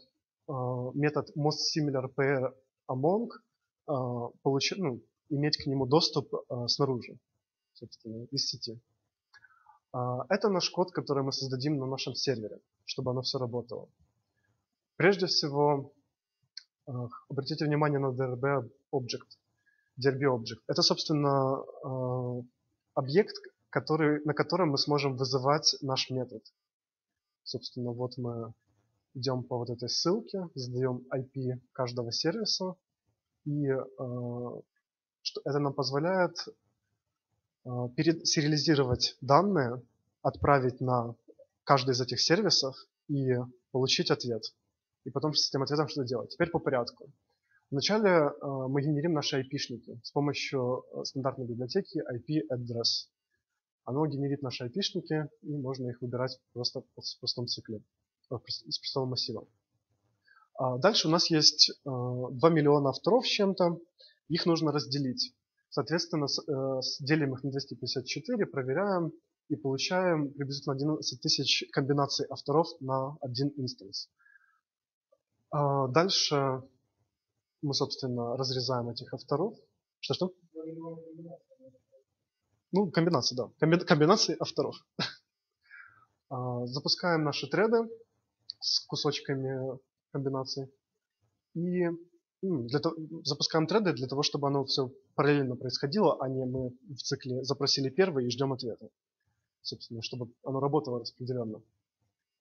э, метод mostSimilarPairAmong э, получ... ну, иметь к нему доступ э, снаружи, собственно, из сети. Э, это наш код, который мы создадим на нашем сервере, чтобы оно все работало. Прежде всего, обратите внимание на ди ар би Object. ди ар би Object. Это, собственно, объект, который, на котором мы сможем вызывать наш метод. Собственно, вот мы идем по вот этой ссылке, задаем ай пи каждого сервиса. И это нам позволяет сериализировать данные, отправить на каждый из этих сервисов и получить ответ. И потом с этим ответом что делать. Теперь по порядку. Вначале э, мы генерим наши айпишники с помощью стандартной библиотеки ай пи-address. Оно генерит наши айпишники, и можно их выбирать просто с простым цикле, из простого массива. А дальше у нас есть э, два миллиона авторов с чем-то. Их нужно разделить. Соответственно, с, э, делим их на двести пятьдесят четыре, проверяем и получаем приблизительно одиннадцать тысяч комбинаций авторов на один инстанс. Дальше мы, собственно, разрезаем этих авторов. Что-что? Ну, комбинации, да. Комби комбинации авторов. Запускаем наши треды с кусочками комбинаций. И для того, запускаем треды для того, чтобы оно все параллельно происходило, а не мы в цикле запросили первый и ждем ответа. Собственно, чтобы оно работало распределенно.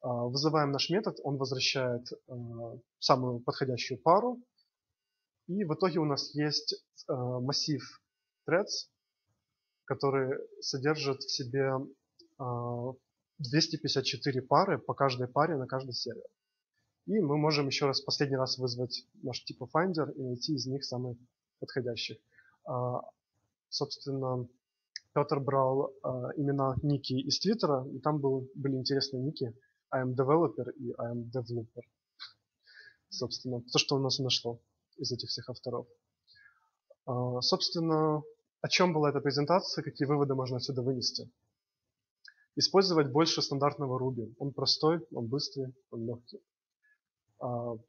Вызываем наш метод, он возвращает э, самую подходящую пару. И в итоге у нас есть э, массив threads, который содержит в себе э, двести пятьдесят четыре пары по каждой паре на каждый сервер. И мы можем еще раз, последний раз вызвать наш типа Finder и найти из них самых подходящих. Э, собственно, Петр брал э, имена ники из Твиттера, и там был, были интересные ники. I'm developer и I'm developer. Собственно, то, что у нас нашло из этих всех авторов. Собственно, о чем была эта презентация, какие выводы можно отсюда вынести. Использовать больше стандартного Ruby. Он простой, он быстрый, он легкий.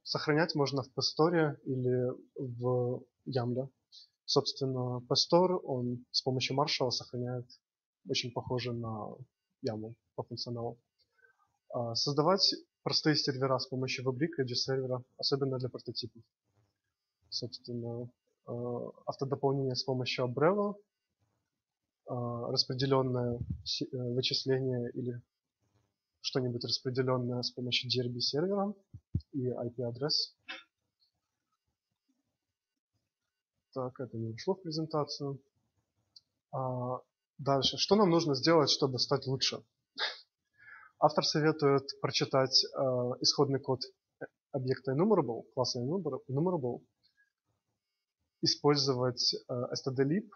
Сохранять можно в Песторе или в Ямле. Собственно, Pastor, он с помощью маршала сохраняет очень похоже на яму по функционалу. Создавать простые сервера с помощью веб-рика и джи-сервера, особенно для прототипов. Собственно, автодополнение с помощью Umbrella, распределенное вычисление или что-нибудь распределенное с помощью ди ар би сервера и ай пи-адрес. Так, это не ушло в презентацию. А дальше. Что нам нужно сделать, чтобы стать лучше? Автор советует прочитать э, исходный код объекта enumerable, класса enumerable, использовать э, stdlib,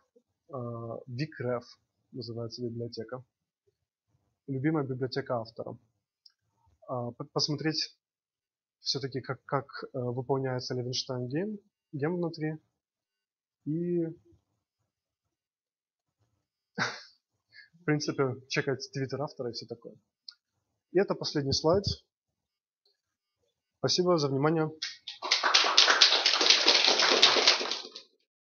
э, vicref, называется библиотека, любимая библиотека автора. Э, посмотреть все-таки, как, как э, выполняется Levenstein гем, гем внутри. И в принципе чекать твиттер автора и все такое. И это последний слайд. Спасибо за внимание.